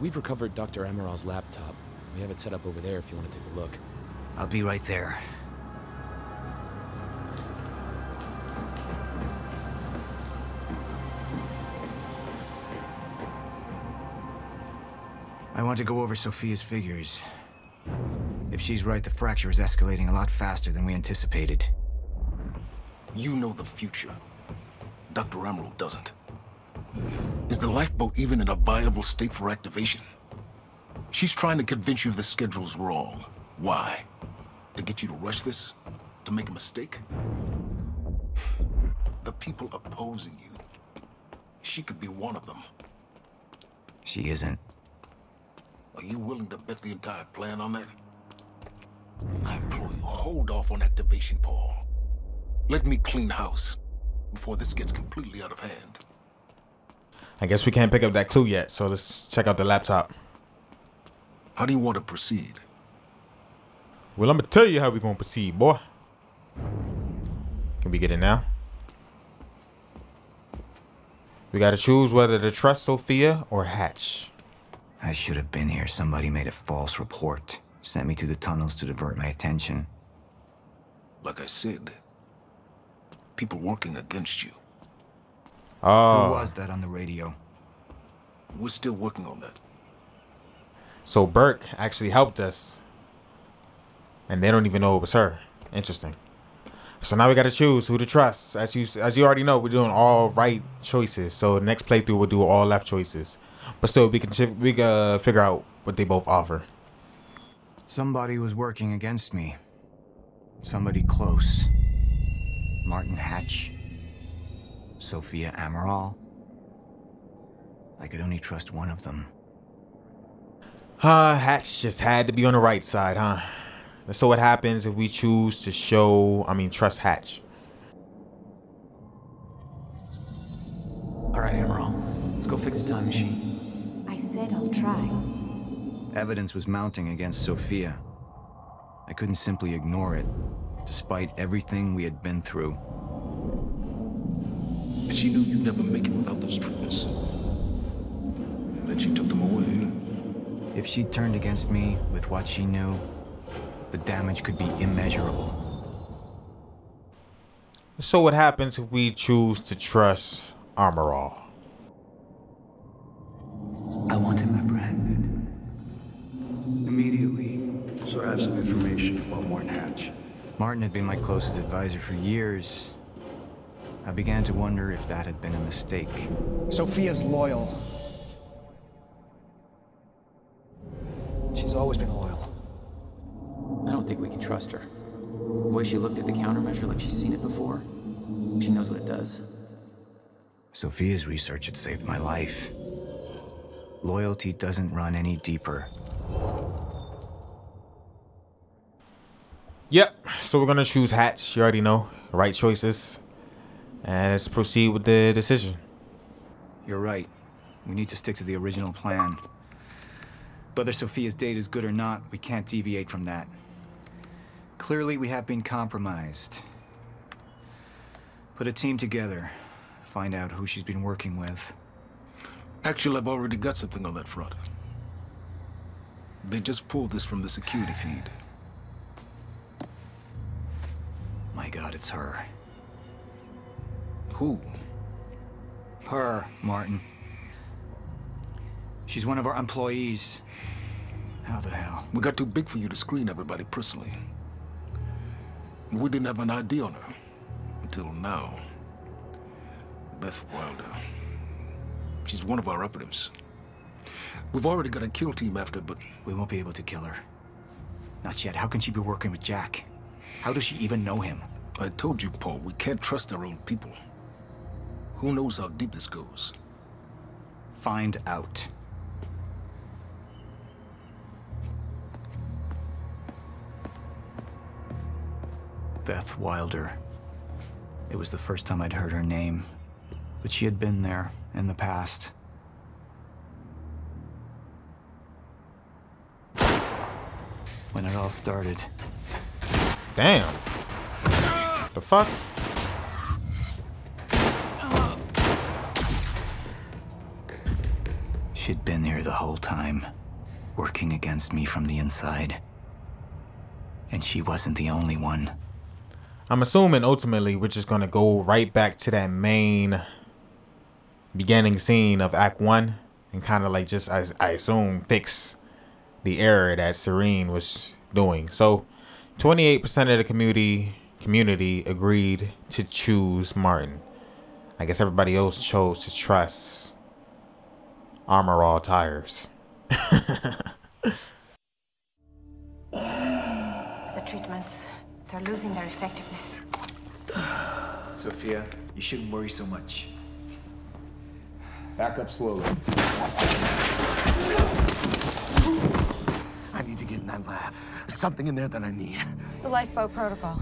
We've recovered Dr. Amaral's laptop. We have it set up over there if you want to take a look. I'll be right there. I want to go over Sophia's figures. If she's right, the fracture is escalating a lot faster than we anticipated. You know the future. Dr. Amaral doesn't. Is the lifeboat even in a viable state for activation? She's trying to convince you the schedule's wrong. Why? To get you to rush this? To make a mistake? The people opposing you. She could be one of them. She isn't. Are you willing to bet the entire plan on that? I implore you, hold off on activation, Paul. Let me clean house before this gets completely out of hand. I guess we can't pick up that clue yet, so let's check out the laptop. How do you want to proceed? Well, I'm gonna tell you how we're gonna proceed, boy. Can we get it now? We gotta choose whether to trust Sophia or Hatch. I should have been here. Somebody made a false report. Sent me to the tunnels to divert my attention. Like I said, people working against you. Oh. Who was that on the radio? We're still working on that. So Burke actually helped us. And they don't even know it was her. Interesting. So now we got to choose who to trust. As you already know, we're doing all right choices. So next playthrough, we'll do all left choices. But still, we can figure out what they both offer. Somebody was working against me. Somebody close. Martin Hatch. Sophia Amaral. I could only trust one of them. Hatch just had to be on the right side, huh? So what happens if we choose to trust Hatch? All right, Amaral. Let's go fix the time machine. I said I'll try. Evidence was mounting against Sophia. I couldn't simply ignore it, despite everything we had been through. And she knew you'd never make it without those treatments. And then she took them away. If she turned against me with what she knew, the damage could be immeasurable. So what happens if we choose to trust Amaral? I want him apprehended. Immediately. So I have some information about Martin Hatch. Martin had been my closest advisor for years. I began to wonder if that had been a mistake. Sophia's loyal. She's always been loyal. I don't think we can trust her. The way she looked at the countermeasure like she's seen it before. She knows what it does. Sophia's research had saved my life. Loyalty doesn't run any deeper. Yep, so we're gonna choose Hatch, you already know. Right choices. And let's proceed with the decision. You're right. We need to stick to the original plan. Whether Sophia's date is good or not, we can't deviate from that. Clearly, we have been compromised. Put a team together. Find out who she's been working with. Actually, I've already got something on that front. They just pulled this from the security feed. My God, it's her. Who? Her, Martin. She's one of our employees. How the hell? We got too big for you to screen everybody personally. We didn't have an ID on her. Until now. Beth Wilder. She's one of our operatives. We've already got a kill team after, but... We won't be able to kill her. Not yet. How can she be working with Jack? How does she even know him? I told you, Paul, we can't trust our own people. Who knows how deep this goes? Find out. Beth Wilder. It was the first time I'd heard her name, but she had been there in the past. When it all started, Damn. The fuck? She'd been here the whole time, working against me from the inside. And she wasn't the only one. I'm assuming ultimately we're just gonna go right back to that main beginning scene of Act 1 and kind of like just, I assume, fix the error that Serene was doing. So 28% of the community agreed to choose Martin. I guess everybody else chose to trust Amaral tires. The treatments, they're losing their effectiveness. Sophia, you shouldn't worry so much. Back up slowly. I need to get in that lab. There's something in there that I need. The lifeboat protocol.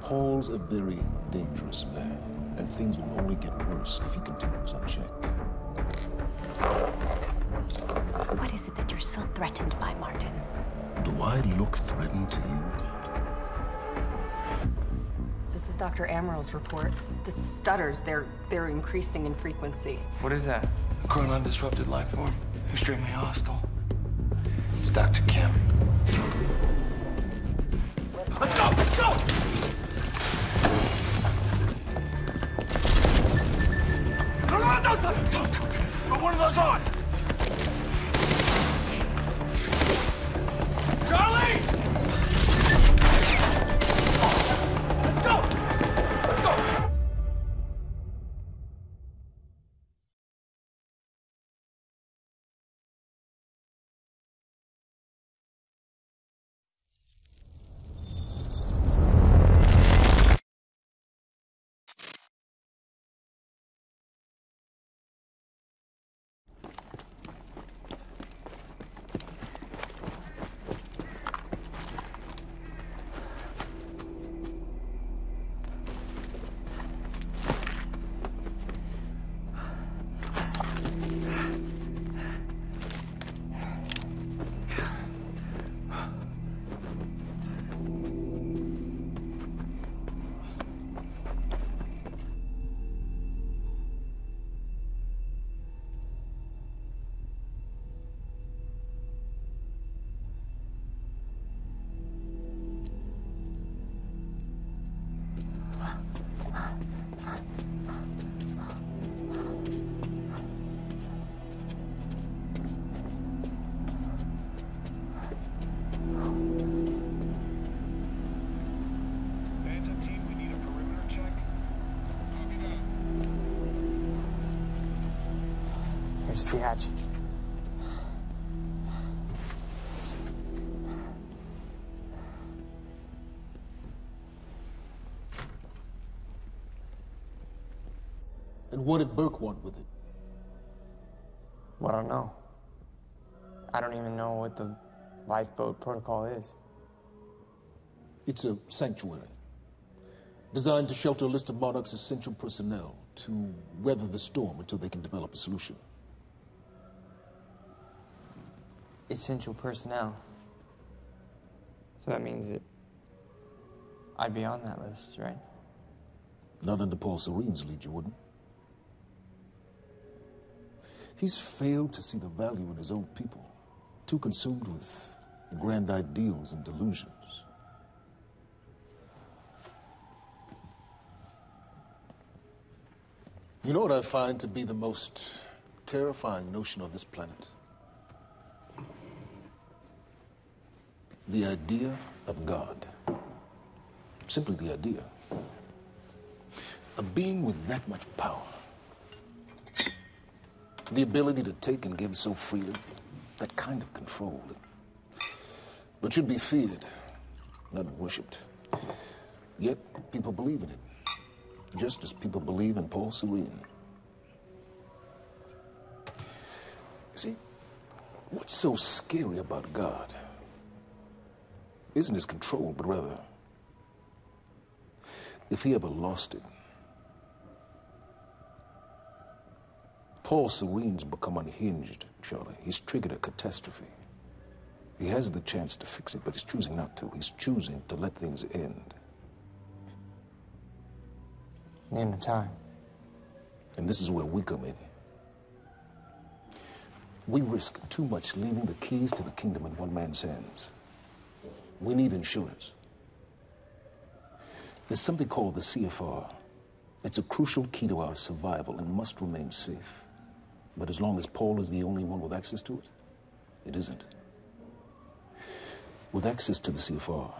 Paul's a very dangerous man, and things will only get worse if he continues unchecked. What is it that you're so threatened by, Martin? Do I look threatened to you? This is Dr. Amaral's report. The stutters, they're increasing in frequency. What is that? A chronon disrupted life form. Extremely hostile. It's Dr. Kim. Let's go! Let's go! Don't! Put one of those on! Charlie! Let's go! Let's go! See Hatch. And what did Burke want with it? Well, I don't know. I don't even know what the lifeboat protocol is. It's a sanctuary designed to shelter a list of Monarch's essential personnel to weather the storm until they can develop a solution. Essential personnel. So that means that I'd be on that list, right? Not under Paul Serene's lead, you wouldn't. He's failed to see the value in his own people, too consumed with grand ideals and delusions. You know what I find to be the most terrifying notion on this planet? The idea of God. Simply the idea. A being with that much power. The ability to take and give so freely. That kind of control. That should be feared, not worshipped. Yet, people believe in it. Just as people believe in Paul Serene. See, what's so scary about God? Isn't his control, but rather, if he ever lost it. Paul Serene's become unhinged, Charlie. He's triggered a catastrophe. He has the chance to fix it, but he's choosing not to. He's choosing to let things end. Name of time. And this is where we come in. We risk too much leaving the keys to the kingdom in one man's hands. We need insurance. There's something called the CFR. It's a crucial key to our survival and must remain safe. But as long as Paul is the only one with access to it, it isn't. With access to the CFR,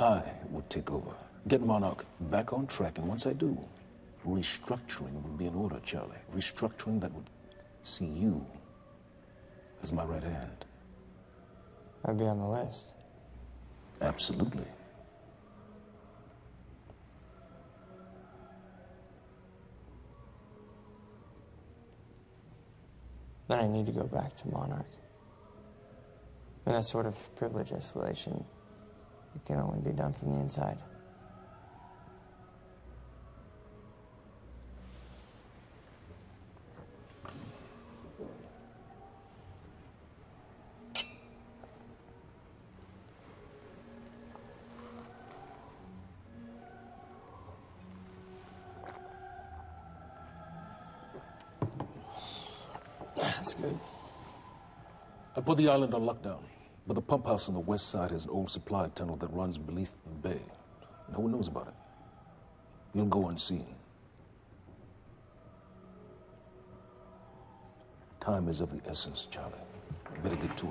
I would take over, get Monarch back on track, and once I do, restructuring would be in order, Charlie. Restructuring that would see you as my right hand. I'd be on the list. Absolutely. Then I need to go back to Monarch. In that sort of privilege escalation, it can only be done from the inside. That's good. I put the island on lockdown, but the pump house on the west side has an old supply tunnel that runs beneath the bay. No one knows about it. You'll go unseen. Time is of the essence, Charlie. Better get to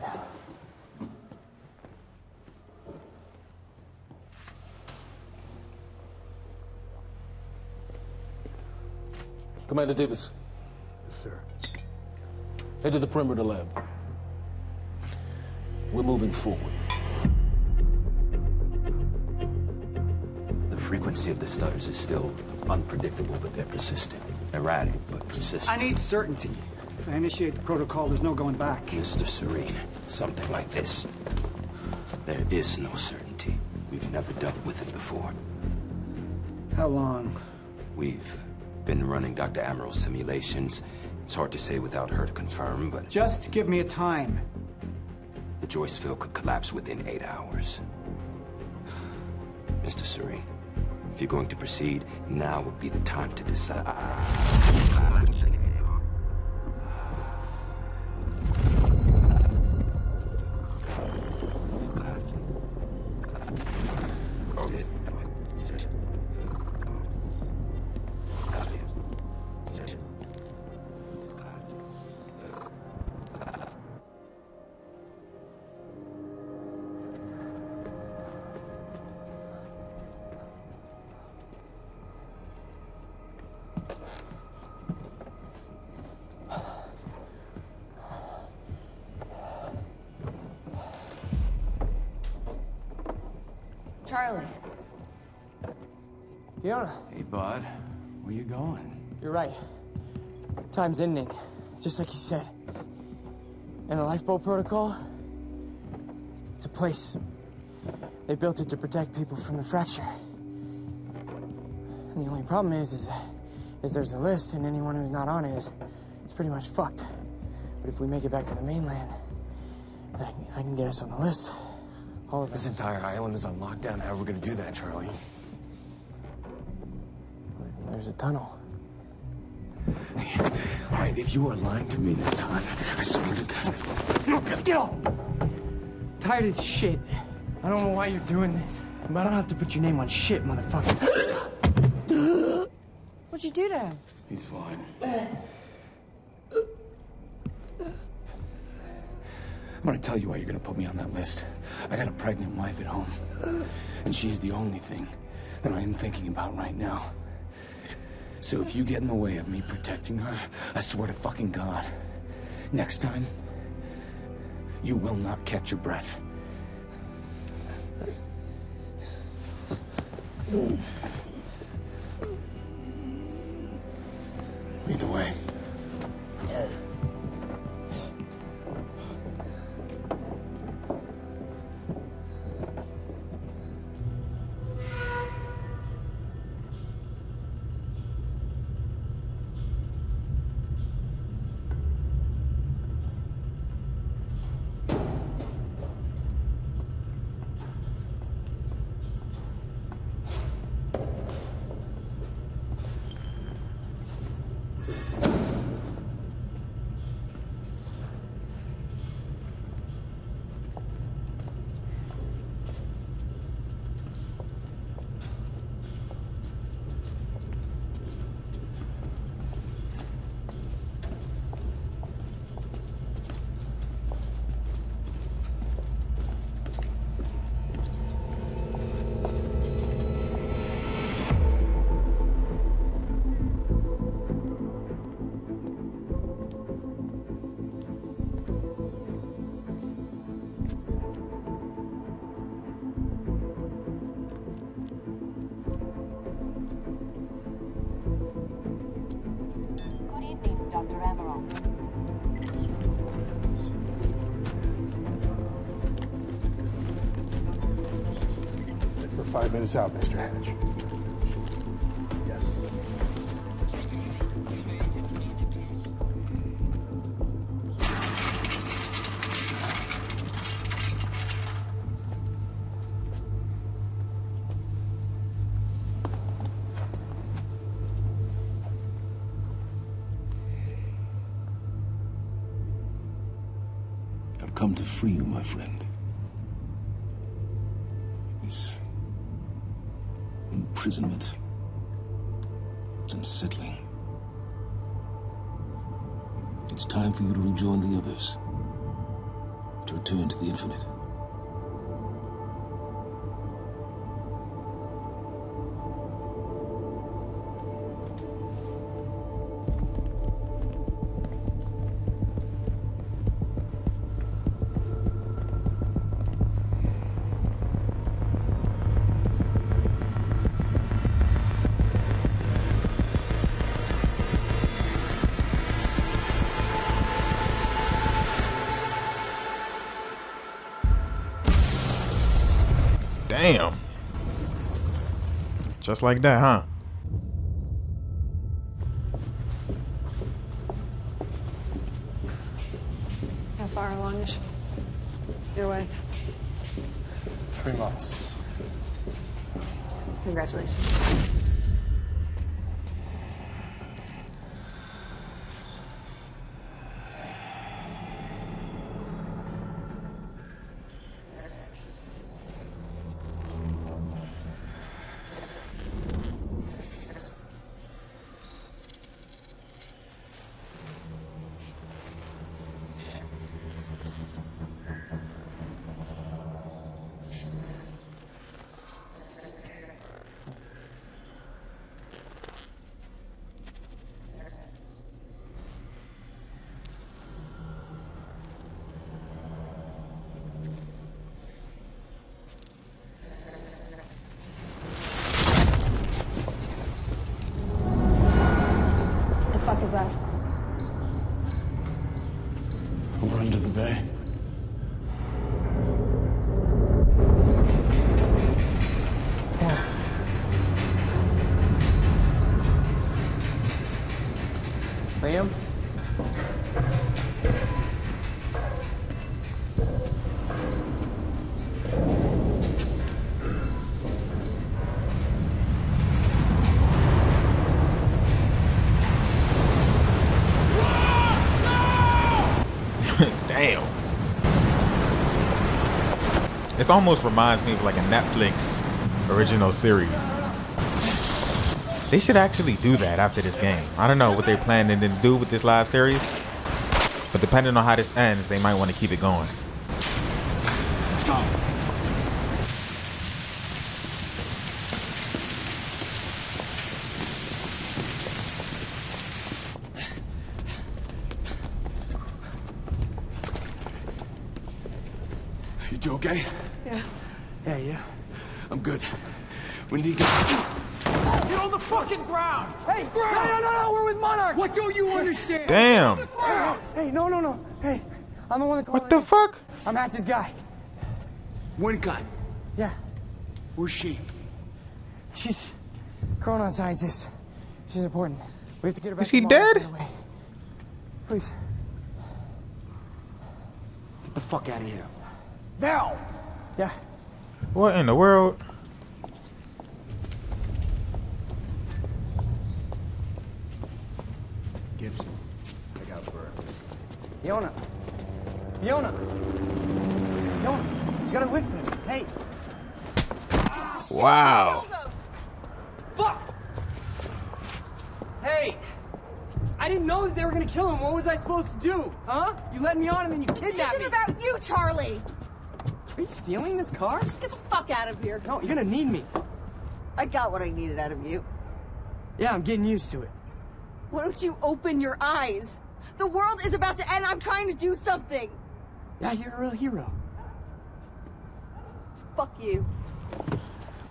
it. Commander Davis. Yes, sir. Head to the perimeter lab. We're moving forward. The frequency of the stutters is still unpredictable, but they're persistent. Erratic, but persistent. I need certainty. If I initiate the protocol, there's no going back. Mr. Serene, something like this. There is no certainty. We've never dealt with it before. How long? We've been running Dr. Amaral's simulations. It's hard to say without her to confirm, but... Just give me a time. The Joyce field could collapse within 8 hours. Mr. Serene, if you're going to proceed, now would be the time to decide. Charlie. Fiona. Hey, bud. Where you going? You're right. Time's ending, just like you said. And the lifeboat protocol? It's a place. They built it to protect people from the fracture. And the only problem is there's a list, and anyone who's not on it is pretty much fucked. But if we make it back to the mainland, I can get us on the list. All of this entire island is on lockdown. How are we going to do that, Charlie? There's a tunnel. Hey, all right, if you are lying to me this time, I swear to God. Get off! Tired as shit. I don't know why you're doing this, but I don't have to put your name on shit, motherfucker. What'd you do to him? He's fine. I'm gonna tell you why you're gonna put me on that list. I got a pregnant wife at home, and she's the only thing that I am thinking about right now. So if you get in the way of me protecting her, I swear to fucking God, next time, you will not catch your breath. Lead the way. Amaral. We're 5 minutes out, Mr. Hatch. Come to free you, my friend. This imprisonment, it's unsettling. It's time for you to rejoin the others, to return to the infinite. Damn. Just like that, huh? How far along is your way? 3 months. Congratulations. Damn. This almost reminds me of like a Netflix original series. They should actually do that after this game. I don't know what they're planning to do with this live series, but depending on how this ends, they might want to keep it going. Let's go. You okay? Yeah. Yeah. I'm good. We need to get on the fucking ground! Hey, ground! No, we're with Monarch! What don't you understand? Damn! Hey, no. Hey, I'm the one that called. What the fuck? I'm Hatch's guy. Wincott. Yeah. Where's she? She's chronon scientist. She's important. We have to get her back. Is he dead? Please. Get the fuck out of here. Now! Yeah. What in the world? Gibson, I got Burke. Fiona, you gotta listen. Hey. Wow. Fuck! Hey! I didn't know that they were gonna kill him. What was I supposed to do? Huh? You let me on and then you kidnapped me. This isn't about you, Charlie. Are you stealing this car? Just get the fuck out of here. No, you're gonna need me. I got what I needed out of you. Yeah, I'm getting used to it. Why don't you open your eyes? The world is about to end. I'm trying to do something. Yeah, you're a real hero. Fuck you.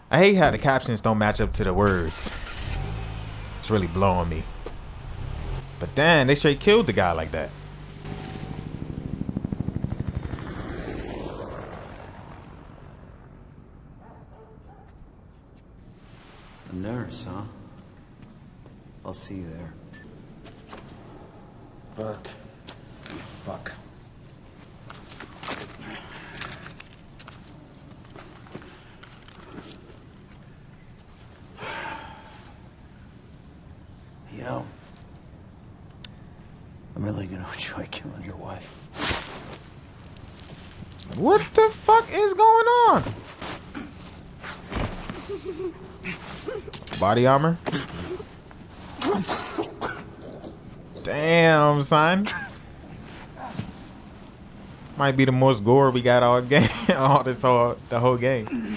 I hate how the captions don't match up to the words. It's really blowing me. But damn, they straight killed the guy like that. A nurse, huh? I'll see you there. Burke. Fuck. You know, I'm really gonna enjoy killing your wife. What the fuck is going on? Body armor? Damn, son. Might be the most gore we got all game, all this whole the whole game.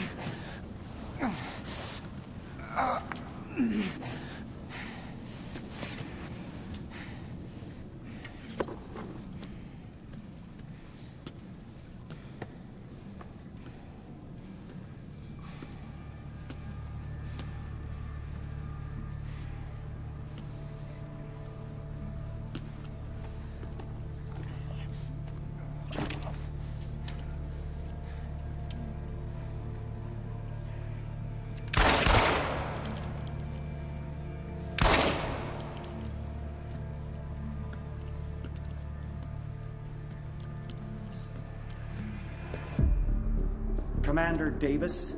Commander Davis?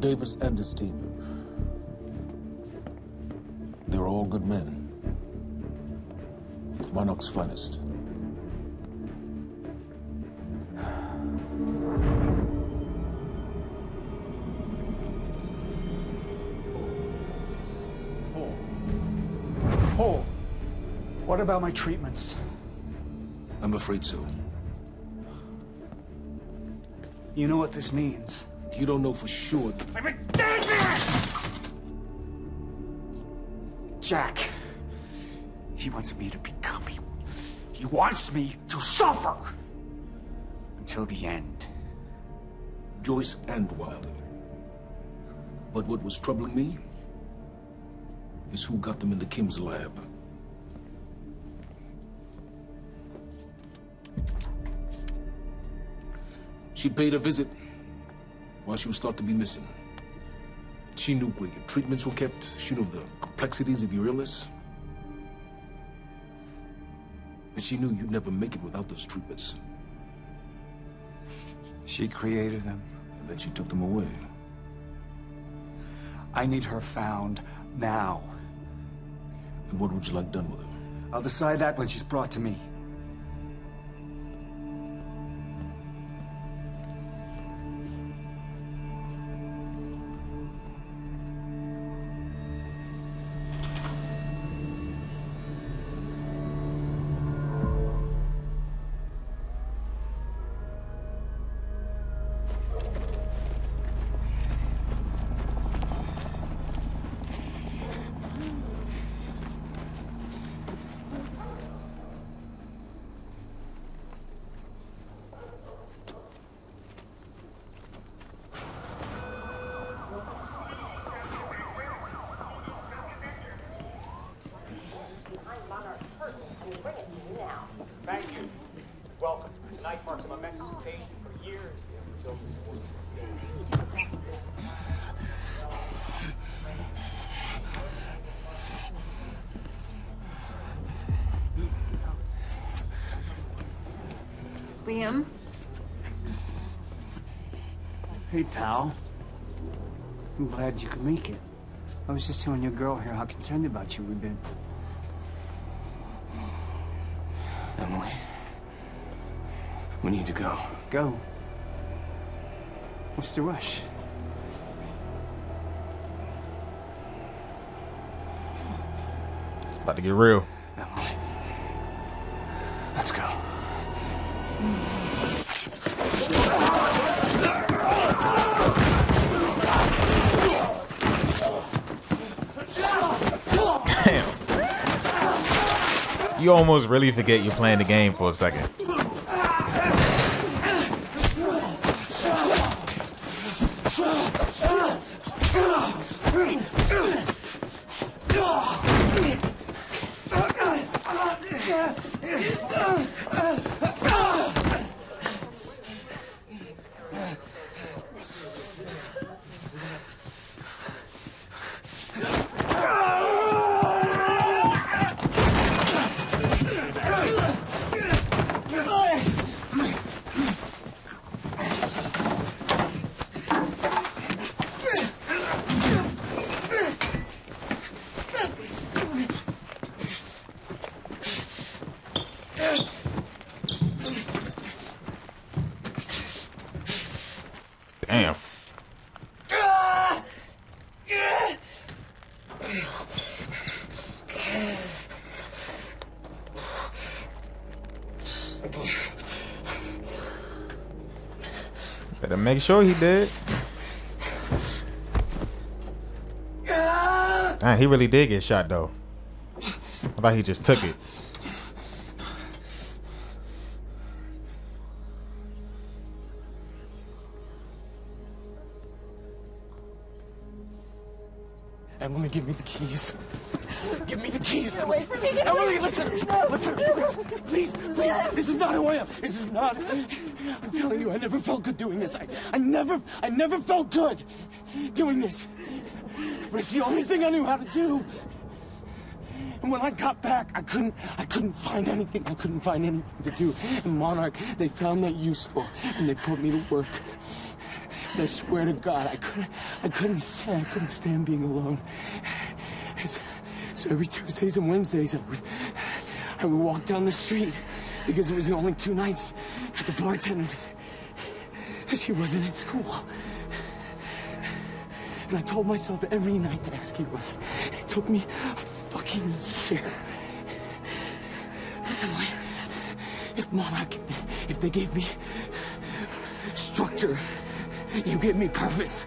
Davis and his team. They're all good men. Monarch's finest. Paul. Paul, what about my treatments? I'm afraid so. You know what this means. You don't know for sure. I'm a dead man! Jack. He wants me to become him. He wants me to suffer. Until the end. Joyce and Wilder. But what was troubling me is who got them into Kim's lab. She paid a visit while she was thought to be missing. She knew where your treatments were kept. She knew the complexities of your illness. And she knew you'd never make it without those treatments. She created them. And then she took them away. I need her found now. And what would you like done with her? I'll decide that when she's brought to me. Liam? Hey, pal. I'm glad you could make it. I was just telling your girl here how concerned about you we've been. Emily. We need to go. Go? What's the rush? It's about to get real. Emily. Let's go. Damn. You almost really forget you're playing the game for a second. Better make sure he did. Damn, he really did get shot though. I thought he just took it. Emily, give me the keys. Give me the keys. Get away from me. Get Emily, away. Listen. No, listen. No. Please, please. This is not who I am. This is not. I'm telling you, I never felt good doing this. I never felt good doing this. But it's the only thing I knew how to do. And when I got back, I couldn't find anything. I couldn't find anything to do. And Monarch, they found that useful, and they put me to work. And I swear to God, I couldn't stand being alone. So every Tuesdays and Wednesdays, I would walk down the street because it was the only two nights at the bartender. She wasn't at school. And I told myself every night to ask you out. It took me a fucking year. Emily, if Monarch, if they gave me structure, you gave me purpose.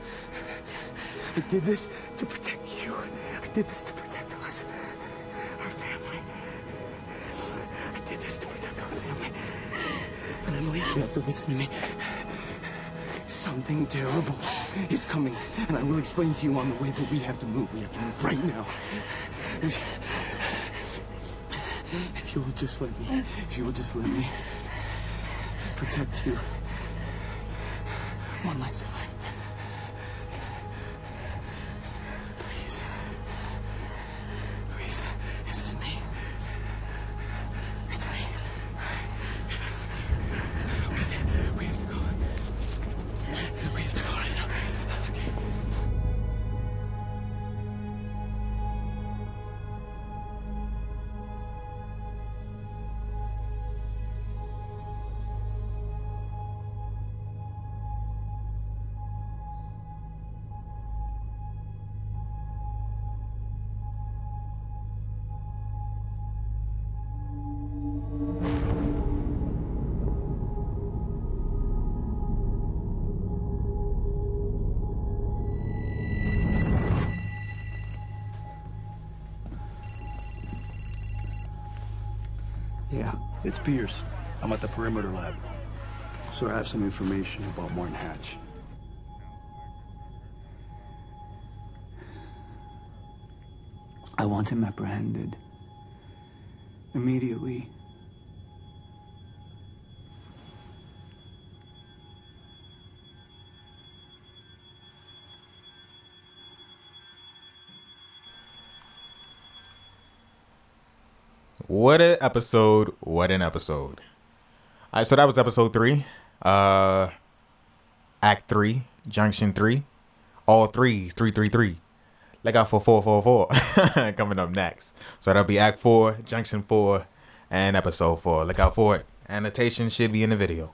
I did this to protect you. I did this to protect us, our family. I did this to protect our family. But Emily, you have to listen to me. Something terrible is coming, and I will explain to you on the way, but we have to move. We have to move right now. If you will just let me, if you will just let me protect you. One last time. Please. Please. This is me. It's me. It is me. We have to go. We have to go right now. It's Pierce. I'm at the perimeter lab. So I have some information about Martin Hatch. I want him apprehended. Immediately. What an episode. What an episode. All right, so that was episode 3. Act 3. Junction 3. All 3s. 333. Look out for 444. Coming up next. So that'll be Act 4, Junction 4, and Episode 4. Look out for it. Annotation should be in the video.